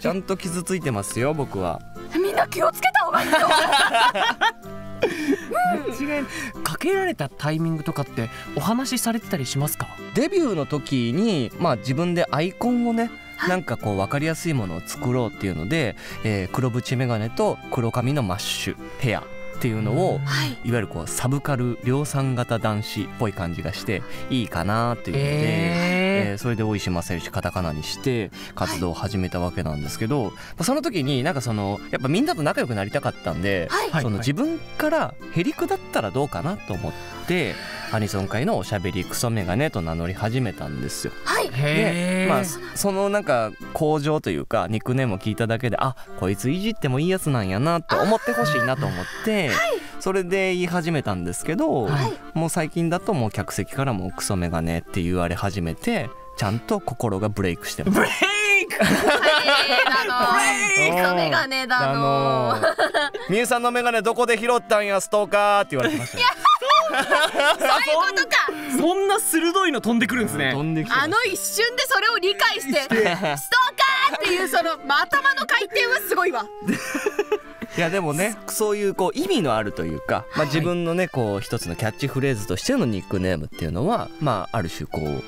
ちゃんと傷ついてますよ、僕は。みんな気をつけた方がいいよ。かけられたタイミングとかってお話しされてたりしますか？デビューの時に、自分でアイコンをね、なんかこう分かりやすいものを作ろうっていうので、黒縁メガネと黒髪のマッシュヘアっていうのを、いわゆるこうサブカル量産型男子っぽい感じがしていいかなというので、それで大石正義カタカナにして活動を始めたわけなんですけど、その時になんかやっぱみんなと仲良くなりたかったんで、自分からへりくだったらどうかなと思ってアニソン界のおしゃべりクソメガネと名乗り始めたんですよ。で、そのなんか向上というかニックネームを聞いただけで、あ、こいついじってもいいやつなんやなと思ってほしいなと思って。それで言い始めたんですけど、もう最近だともう客席からもクソメガネって言われ始めて、ちゃんと心がブレイクしてます。ブレイク。クソメガネだの。みゆさんのメガネどこで拾ったんやストーカーって言われてました。そういうことか。そんな鋭いの飛んでくるんですね。あの一瞬でそれを理解してストーカーっていうその頭の回転はすごいわ。いやでもね、そういうこう意味のあるというか、自分のねこう一つのキャッチフレーズとしてのニックネームっていうのは、ある種こう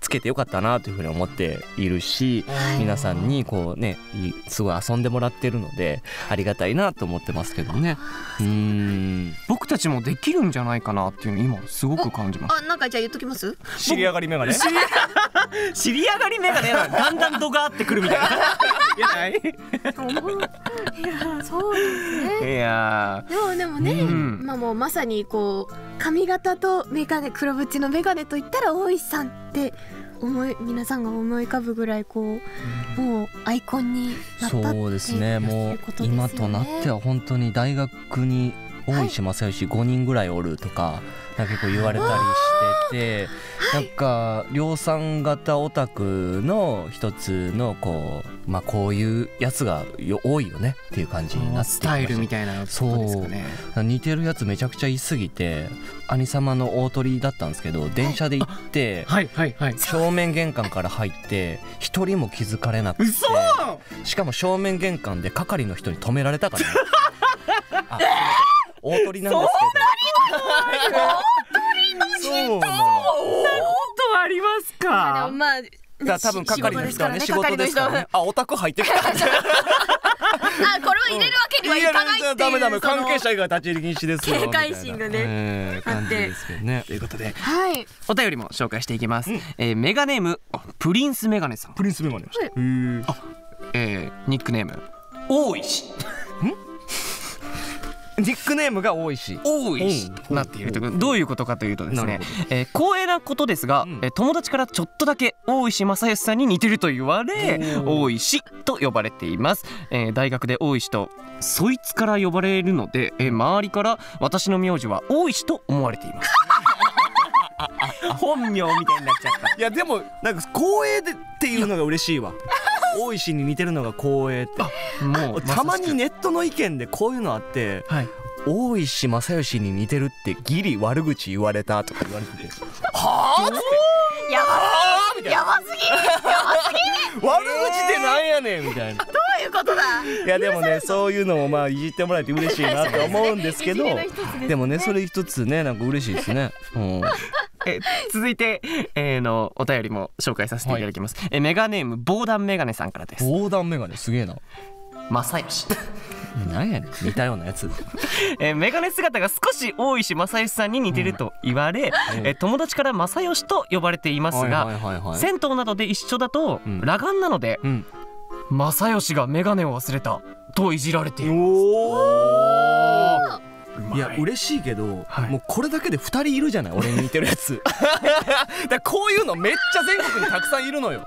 つけてよかったなというふうに思っているし、皆さんにこうねすごい遊んでもらってるのでありがたいなと思ってますけどね。僕たちもできるんじゃないかなっていうの今すごく感じます。なんかじゃあ言っときます？尻上がりメガネ。尻上がりメガネだんだんドガーってくるみたいな。でもね、もうまさにこう髪型とメガネ、黒縁のメガネといったら大石さんって皆さんが思い浮かぶぐらいこう、もうアイコンになったっていうことですよね。そうですね。もう今となっては本当に大学に大石正義5人ぐらいおるとか、結構言われたりしてて、なんか量産型オタクの一つのこう、まあこういうやつが多いよねっていう感じになって、スタイルみたいなことですかね。似てるやつめちゃくちゃいすぎて、兄様の大鳥だったんですけど、電車で行って正面玄関から入って一人も気づかれなくて、しかも正面玄関で係の人に止められたからね。大鳥なんですけど。大鳥の人。ことありますか。まあ、多分係の人はね、仕事ですからね。あ、オタク入ってきた。あ、これは入れるわけにはいかないっていう。ダメダメ、関係者以外立ち入り禁止ですよ。警戒心がね、あって。ということで、お便りも紹介していきます。メガネームプリンスメガネさん。プリンスメガネ。ニックネーム大石。ニックネームが多いしとなっているという、どういうことかというとですね、光栄なことですが、友達からちょっとだけ大石正義さんに似てると言われ、大石と呼ばれています。大学で大石とそいつから呼ばれるので、周りから私の名字は大石と思われています。本名みたいになっちゃった。いやでもなんか光栄でっていうのが嬉しいわ。大石に似てるのが光栄って、もうたまにネットの意見でこういうのあって「大石正義に似てる」ってギリ悪口言われたとか言われてて「はあ?」ってやばすぎやばすぎ悪口ってなんやねんみたいな。どういうことだ。いやでもね、そういうのもまあいじってもらえて嬉しいなと思うんですけど、でもねそれ一つね、なんか嬉しいですね。続いてのお便りも紹介させていただきます。メガネーム防弾メガネさんからです。防弾メガネすげえな。正義なんやねん、似たようなやつ。メガネ姿が少し大石正義さんに似てると言われ、友達から正義と呼ばれていますが、銭湯などで一緒だと裸眼なので、正義がメガネを忘れたといじられています。いや嬉しいけど、もうこれだけで2人いるじゃない、俺に似てるやつ。だこういうのめっちゃ全国にたくさんいるのよ。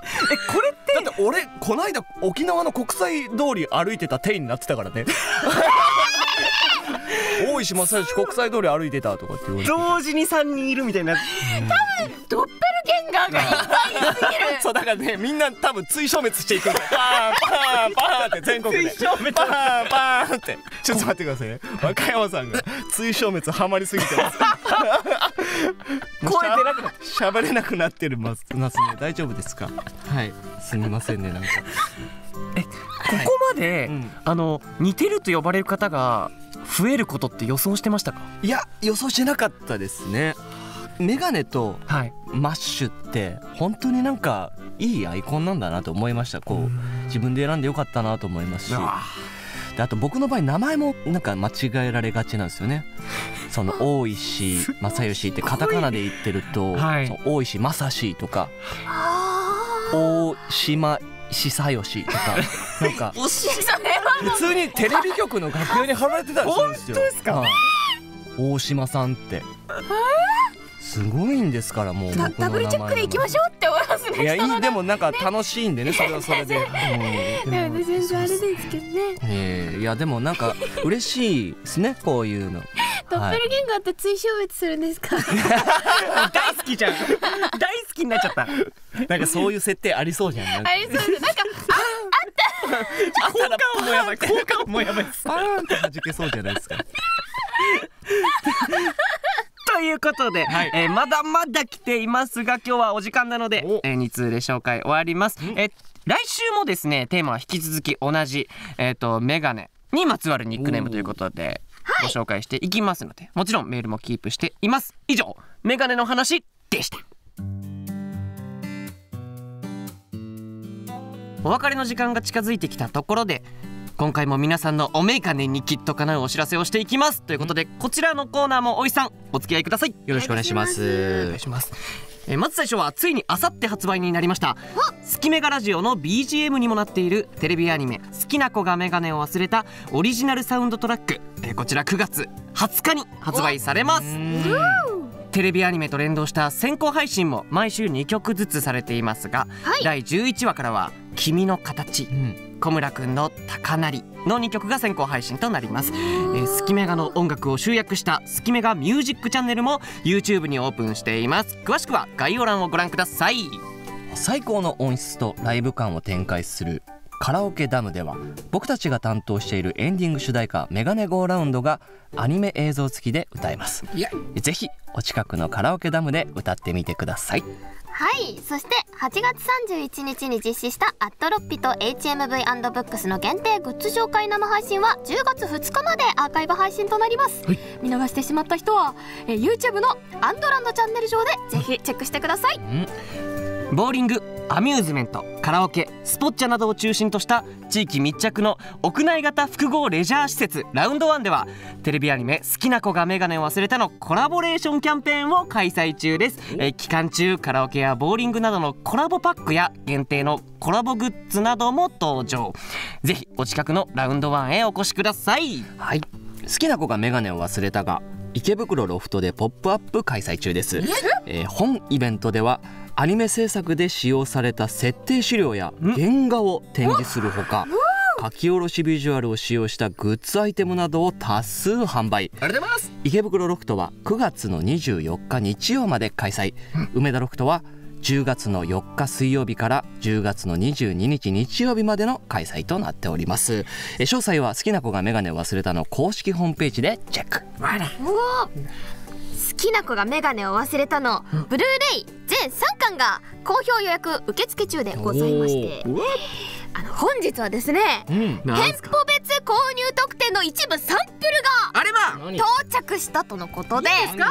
これってだって俺こないだ沖縄の国際通り歩いてた体になってたからね。大石正義国際通り歩いてたとかって言われて、同時に3人いるみたいな。多分ドッペルゲンガーがいっぱいいすぎる。そうだからね、みんな多分追消滅していくんだよ。パーンパーンパーンって全国で追消滅、パーンパーンって。ちょっと待ってくださいね、若山さんが追消滅ハマりすぎてます。声出なくなってしゃべれなくなってるますね。大丈夫ですか。はい、すみませんね。なんかここまで、似てると呼ばれる方が増えることって予想してましたか。いや予想してなかったですね。メガネとマッシュって本当になんかいいアイコンなんだなと思いました。こう自分で選んでよかったなと思いますし、であと僕の場合名前もなんか間違えられがちなんですよね。その大石正義ってカタカナで言ってると、大石正しとか大島久義とか、なんか普通にテレビ局の楽屋に貼られてたりするんですよ。本当ですか。大島さんってすごいんですから、もうダブルチェックでいきましょうって思いますね。いやいい、でもなんか楽しいんでね、それはそれで。全然あれですけどね。いやでもなんか嬉しいですね、こういうの。ドッペルゲンガーって追消滅するんですか。大好きじゃん。大好きになっちゃった。なんかそういう設定ありそうじゃん。ありそうです。なんかあった。効果もやばい。効果もやばい。パーンって弾けそうじゃないですか。ということで、まだまだ来ていますが、今日はお時間なので2通で紹介終わります。来週もですね、テーマは引き続き同じメガネにまつわるニックネームということで。ご紹介していきますので、もちろんメールもキープしています。以上、メガネの話でした。お別れの時間が近づいてきたところで、今回も皆さんのおメガネにきっとかなうお知らせをしていきます。ということで、こちらのコーナーもおいさんお付き合いください。よろしくお願いします。お願いします。まず最初は、ついにあさって発売になりました「すきメガラジオ」の BGM にもなっているテレビアニメ「好きな子がメガネを忘れた」オリジナルサウンドトラック、こちら9月20日に発売されます。テレビアニメと連動した先行配信も毎週2曲ずつされていますが、第11話からは君の形、小村くんの高鳴の2曲が先行配信となります。スキメガの音楽を集約したスキメガミュージックチャンネルも YouTube にオープンしています。詳しくは概要欄をご覧ください。最高の音質とライブ感を展開するカラオケダムでは、僕たちが担当しているエンディング主題歌メガネゴーラウンドがアニメ映像付きで歌えます。ぜひお近くのカラオケダムで歌ってみてください。はい、そして8月31日に実施したアットロッピと HMV&BOOKS の限定グッズ紹介生配信は10月2日までアーカイブ配信となります、はい、見逃してしまった人は YouTube のアンドランドチャンネル上でぜひチェックしてください、ボーリング、アミューズメント、カラオケ、スポッチャなどを中心とした地域密着の屋内型複合レジャー施設ラウンド1では、テレビアニメ「好きな子がメガネを忘れた」のコラボレーションキャンペーンを開催中です。期間中、カラオケやボーリングなどのコラボパックや限定のコラボグッズなども登場。ぜひお近くのラウンド1へお越しください。はい、好きな子がメガネを忘れたが池袋ロフトでポップアップ開催中です。本イベントではアニメ制作で使用された設定資料や原画を展示するほか、書き下ろしビジュアルを使用したグッズアイテムなどを多数販売。ありがとうございます。池袋ロフトは9月の24日日曜まで開催、梅田ロフトは10月の4日水曜日から10月の22日日曜日までの開催となっております。詳細は好きな子がメガネを忘れたの公式ホームページでチェック。あら、好きな子がメガネを忘れたのブルーレイ全3巻が好評予約受付中でございまして、本日はですね、店舗別購入特典の一部サンプルがあれば到着したとのことで、ちょっと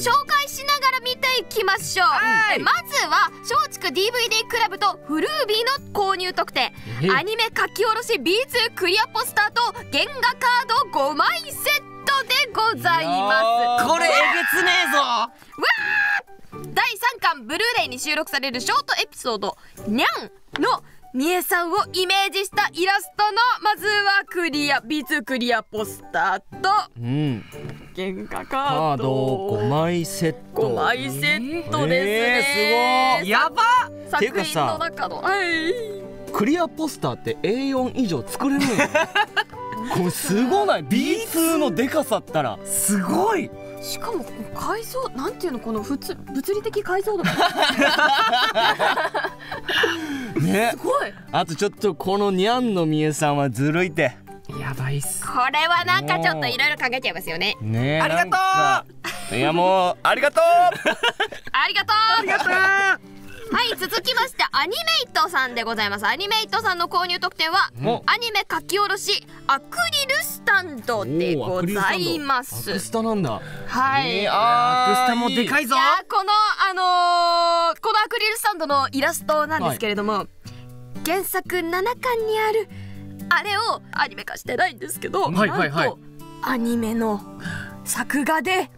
紹介しながら見ていきましょう。まずは松竹 DVD クラブとフルービーの購入特典、アニメ書き下ろし B2 クリアポスターと原画カード5枚セットでございます。これえげつねえぞ。わー！第3巻ブルーレイに収録されるショートエピソード「にゃん」のみえさんをイメージしたイラストの、まずはクリア B2 クリアポスターと原画カード5枚セット、5枚セットですね。すごい、やば。作品の中のクリアポスターって A4 以上作れるのよ。これすごない ？B2 のでかさったらすごい。しかも解像、なんていうの、この物理的解像度。ね、すごい。あとちょっとこのにゃんのみえさんはずるいて。やばいっす。これはなんかちょっといろいろ考えちゃいますよね。ね、ありがとう。いやもうありがとう。ありがとう。ありがとう。はい、続きましてアニメイトさんでございます。アニメイトさんの購入特典はアニメ書き下ろしアクリルスタンドでございます。アクスタなんだ。はい、アクスタもでかいぞ。いや、このアクリルスタンドのイラストなんですけれども、原作7巻にあるあれをアニメ化してないんですけど、なんとアニメの作画で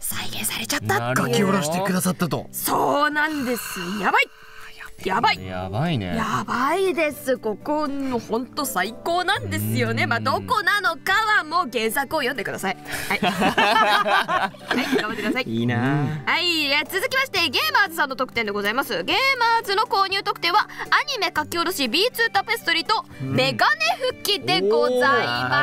再現されちゃったっていう。書き下ろしてくださったと。そうなんです。やばい。やばい。やばいね。やばいです。ここの本当最高なんですよね。まあどこなのかはもう原作を読んでください。はい。はい、頑張ってください。いいな。はい。続きましてゲーマーズさんの特典でございます。ゲーマーズの購入特典はアニメ書き下ろし B2 タペストリーとメガネ拭きでございます。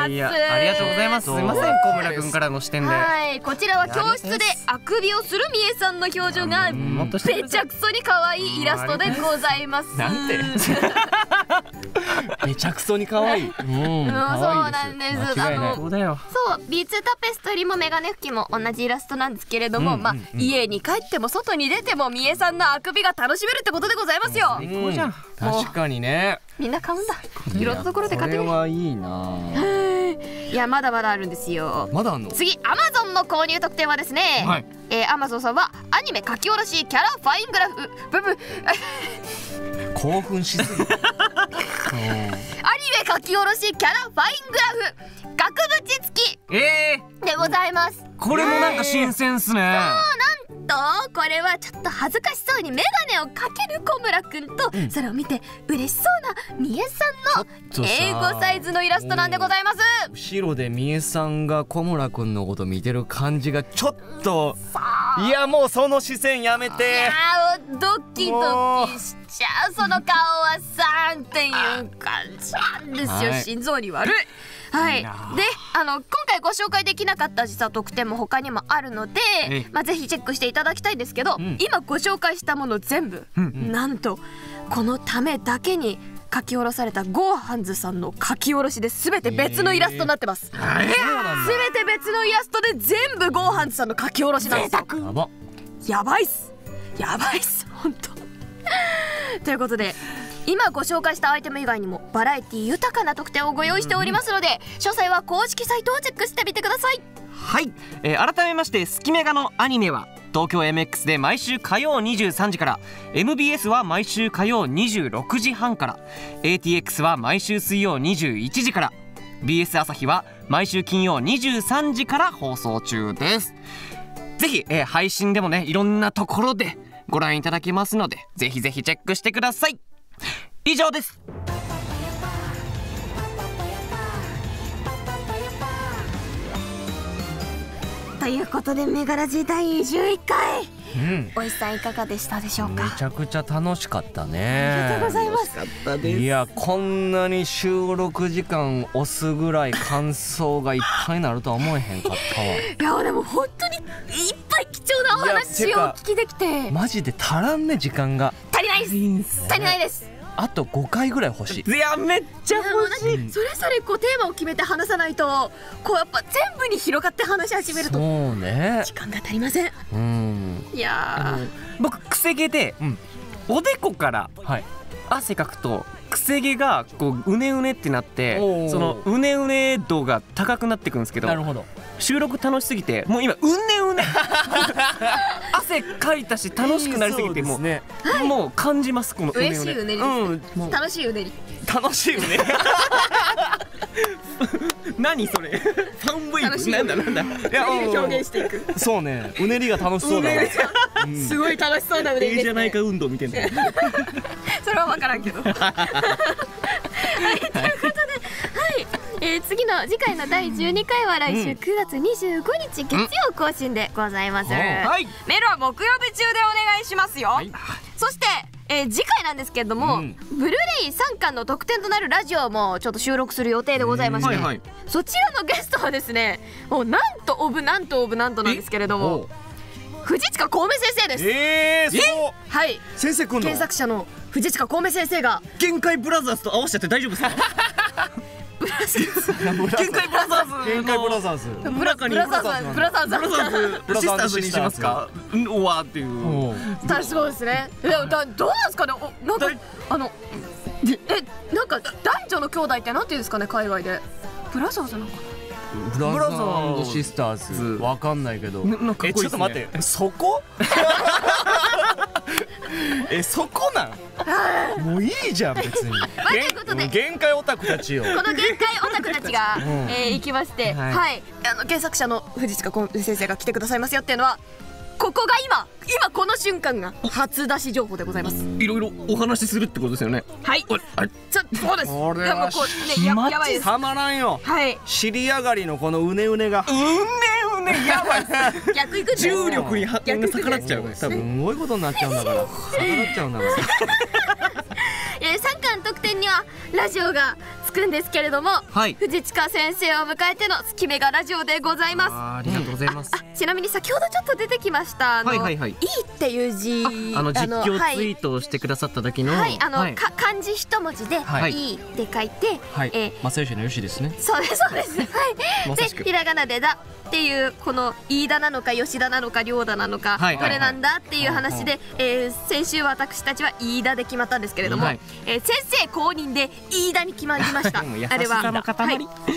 ありがとうございます。すみません、小村君からの視点で。はい。こちらは教室であくびをするみえさんの表情がめちゃくそに可愛いイラストで。ございます。なんてめちゃくそに可愛い。そうなんです。そうだよ。そう、B2 タペストリーもメガネ拭きも同じイラストなんですけれども、まあ家に帰っても外に出てもみえさんのあくびが楽しめるってことでございますよ。最高じゃん。確かにね。みんな買うんだ。いろんなところで買ってくれ。これはいいな。いや、まだまだあるんですよ。まだあんの？次、Amazon の購入特典はですね。Amazon さんはアニメ書き下ろしキャラファイングラフブブ。興奮しすぎ。アニメ書き下ろしキャラファイングラフ額縁付きでございます。これもなんか新鮮っすね。そうなんとこれはちょっと恥ずかしそうにメガネをかける小村くんと、それを見て嬉しそうなみえさんのA5サイズのイラストなんでございます。後ろでみえさんが小村くんのこと見てる感じがちょっと。いや、もうその視線やめて。いや、ドキドキしちゃう。その顔はさ、っていう感じなんですよ、はい、心臓に悪い。はい、で今回ご紹介できなかった実は特典も他にもあるので、まあ、ぜひチェックしていただきたいんですけど、うん、今ご紹介したもの全部、うんうん、なんとこのためだけに書き下ろされたゴーハンズさんの書き下ろしで全て別のイラストになってます。全て別のイラストで全部ゴーハンズさんの書き下ろしなんですよ。やばいっす、やばいっす、ほんと。ということで今ご紹介したアイテム以外にもバラエティ豊かな特典をご用意しておりますので、詳細は公式サイトをチェックしてみてください。はい、改めましてスキメガのアニメは東京 MX で毎週火曜23時から、 MBS は毎週火曜26時半から、 ATX は毎週水曜21時から、 BS 朝日は毎週金曜23時から放送中です。ぜひ、配信でもね、いろんなところでご覧いただけますので、ぜひぜひチェックしてください。以上です。ということで、メガラジ第11回、うん、おいさんいかがでしたでしょうか。めちゃくちゃ楽しかったね。ありがとうございます。いや、こんなに収録時間押すぐらい感想がいっぱいになるとは思えへんかったわ。いや、でも本当にいっぱい貴重なお話をお聞きできて、マジで足らんね、時間が。足りないです、足りないです。あと5回ぐらい欲しい。いや、めっちゃ欲しい。それぞれこうテーマを決めて話さないと、こうやっぱ全部に広がって話し始めると、そうね、時間が足りません。うん。いや、僕くせ毛で、おでこから汗かくとくせ毛がこううねうねってなって、そのうねうね度が高くなってくるんですけど。なるほど。収録楽しすぎて、もう今うねうね汗かいたし、楽しくなりすぎて、もう感じます、このうねうね。嬉しいうねり、楽しいうねり、楽しいうねり。何それ、ファンブイブ、なんだなんだ。表現していく。そうね、うねりが楽しそうだね。すごい楽しそうなうねりじゃないか運動みたいな。それは分からんけど。はい、ということで、次回の第12回は来週9月25日月曜更新でございます。はい、メールは木曜日中でお願いしますよ。はい、そして、次回なんですけれども、ブルーレイ3巻の特典となるラジオもちょっと収録する予定でございまして、そちらのゲストはですね、もうなんとオブなんとオブなんとなんですけれども、藤近孔明先生です。はい、先生君の原作者の藤近孔明先生が限界ブラザーズと合わせちゃって大丈夫ですか？限界ブラザーズ、限界ブラザーズ、ブラカニブラザーズ、ブラザーズ、シスターズにしますか？うわっていう。そうですね。どうなんですかね。なんかなんか男女の兄弟ってなんていうんですかね、海外で。ブラザーズなんか。ブラザーズシスターズ、わかんないけど。ちょっと待って、そこ？そこなん？もういいじゃん別に。限界オタクたちよ。この限界オタクたちが行きまして、はい、原作者の藤近孔明先生が来てくださいますよっていうのは、ここが今この瞬間が初出し情報でございます。いろいろお話しするってことですよね。はい。ちょっとそうです。これはやばいです。たまらんよ。はい。尻上がりのこのうねうねが。やばい、逆行くんですよ。重力に逆らっちゃう。多分すごいことになっちゃうんだから。逆らっちゃうんだから。3巻特典にはラジオがつくんですけれども、藤近先生を迎えてのスキメガラジオでございます。ありがとうございます。ちなみに先ほどちょっと出てきました。いいっていう字。実況ツイートをしてくださった時の。漢字一文字でいいって書いて。正義のよしですね。そうですそうです。でひらがなでだ。っていうこの飯田なのか吉田なのか良田なのかこれなんだっていう話で、先週私たちは飯田で決まったんですけれども、先生公認で飯田に決まりました。あれは今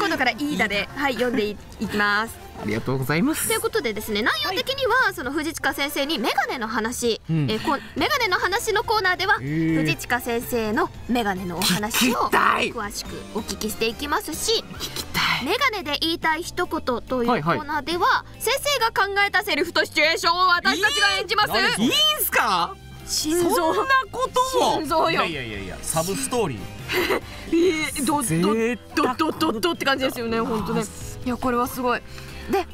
度から飯田で読んでいきます。ありがとうございます。ということでですね、内容的にはその藤近先生にメガネの話、メガネの話のコーナーでは藤近先生のメガネのお話を詳しくお聞きしていきますし、メガネで言いたい一言というコーナーでは先生が考えたセリフとシチュエーションを私たちが演じます。いいんすか？心臓、そんなことを。心臓よ。いやいやいや、サブストーリー。どって感じですよね、本当ね。いや、これはすごい。で、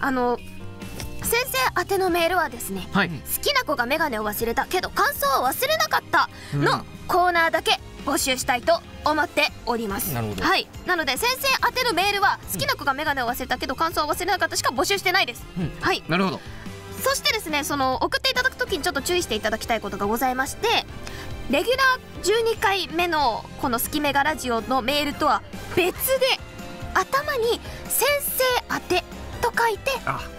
先先生宛てのメールはですね、はい、好きな子がメガネを忘れたけど感想を忘れなかったのコーナーだけ募集したいと思っております。なるほど。はい、なので先生宛てのメールは好きな子がメガネを忘れたけど感想を忘れなかったしか募集してないです。うん、はい、なるほど。そしてですね、その送っていただくときにちょっと注意していただきたいことがございまして、レギュラー12回目のこの「すきメガラジオ」のメールとは別で頭に「先生宛て」と書いて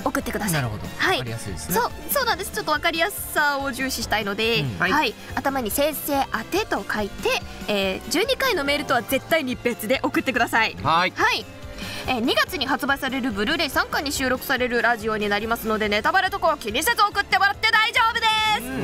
送ってください。なるほど、はい、分かりやすいですね。そうなんです。ちょっと分かりやすさを重視したいので、うん、はい、はい、頭に「先生宛て」と書いて、12回のメールとは絶対に別で送ってください。はい、はい、2月に発売されるブルーレイ3巻に収録されるラジオになりますので、ネタバレとかは気にせず送ってもらって大丈夫です。うん、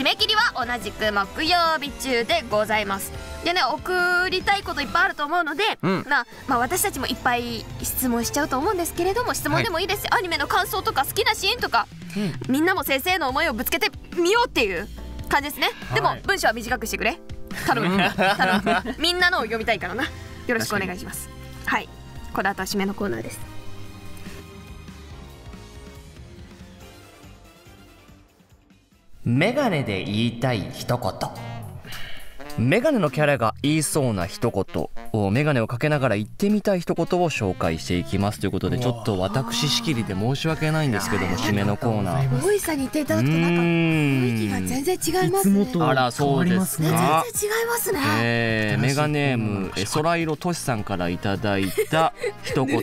締め切りは同じく木曜日中でございます。でね、送りたいこといっぱいあると思うので、うん、まあ、私たちもいっぱい質問しちゃうと思うんですけれども、質問でもいいです、はい、アニメの感想とか好きなシーンとか、うん、みんなも先生の思いをぶつけてみようっていう感じですね。はい、でも文章は短くしてくれ、頼む頼むみんなのを読みたいからな、よろしくお願いします。はい、この後は締めのコーナーです。メガネで言いたい一言、メガネのキャラが言いそうな一言をメガネをかけながら言ってみたい一言を紹介していきますということで、ちょっと私仕切りで申し訳ないんですけども、締めのコーナー大井さんに言っていただくとなんか雰囲気が全然違いますね。いつもと変わりますね。全然違いますね。メガネーム空色としさんからいただいた一言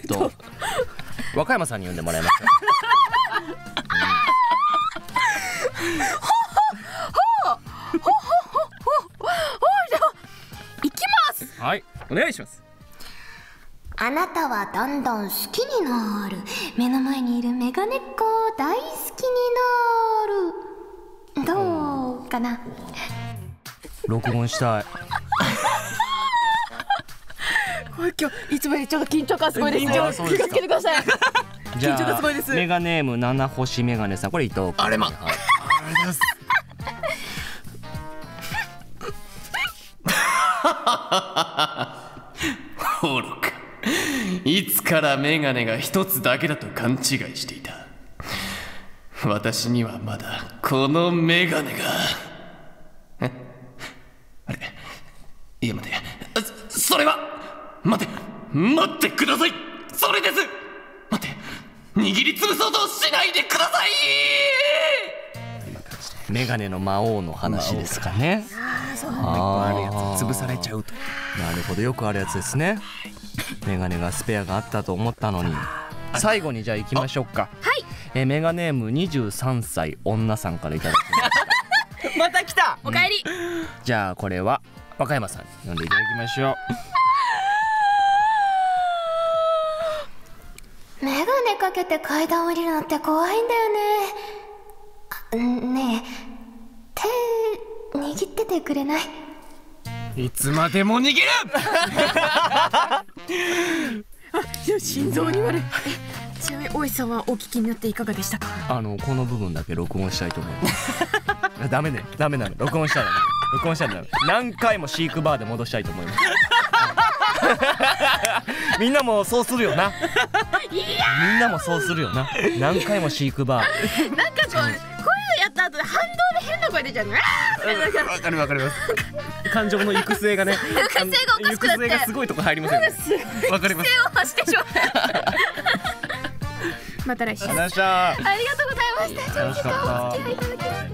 和歌山さんに読んでもらいます。いきます。はい、お願いします。あなたはだんだん好きになる。目の前にいるメガネっ子大好きになる。どうかな。録音したい。今日いつもよりちょっと緊張感すごいです。気をつけてください。緊張がすごいです。メガネーム七星メガネさん、これ伊藤。あれま。ほろか、いつからメガネが一つだけだと勘違いしていた。私にはまだこのメガネがあれ、いや待て、それは待ってください。それです、待って握りつぶそうとしないでください。メガネの魔王の話ですかね。あるやつ、潰されちゃうと。なるほど、よくあるやつですね。メガネがスペアがあったと思ったのに。最後にじゃあ行きましょうか。はい。メガネーム23歳女さんからいただきました。また来た。おかえり。じゃあこれは和歌山さんに読んでいただきましょう。メガネかけて階段降りるのって怖いんだよね。ねえ、手握っててくれない？いつまでも握る。あ、でも心臓に悪い。ちなみに大井さんはお聞きになっていかがでしたか？この部分だけ録音したいと思います。ダメね、ダメなの、録音したらダメ、録音したらダメ、何回も飼育バーで戻したいと思います。みんなもそうするよな。みんなもそうするよな。何回も飼育バー。なんかあと反動で変な声出ちゃうね。わかるわかります。感情の行く末がね、行く末がおかしくなって、行く末がすごいとこ入りますよね。わかります。行く末を走ってしまう。また来週。ありがとうございました。じゃあ今日お付き合いいただきます。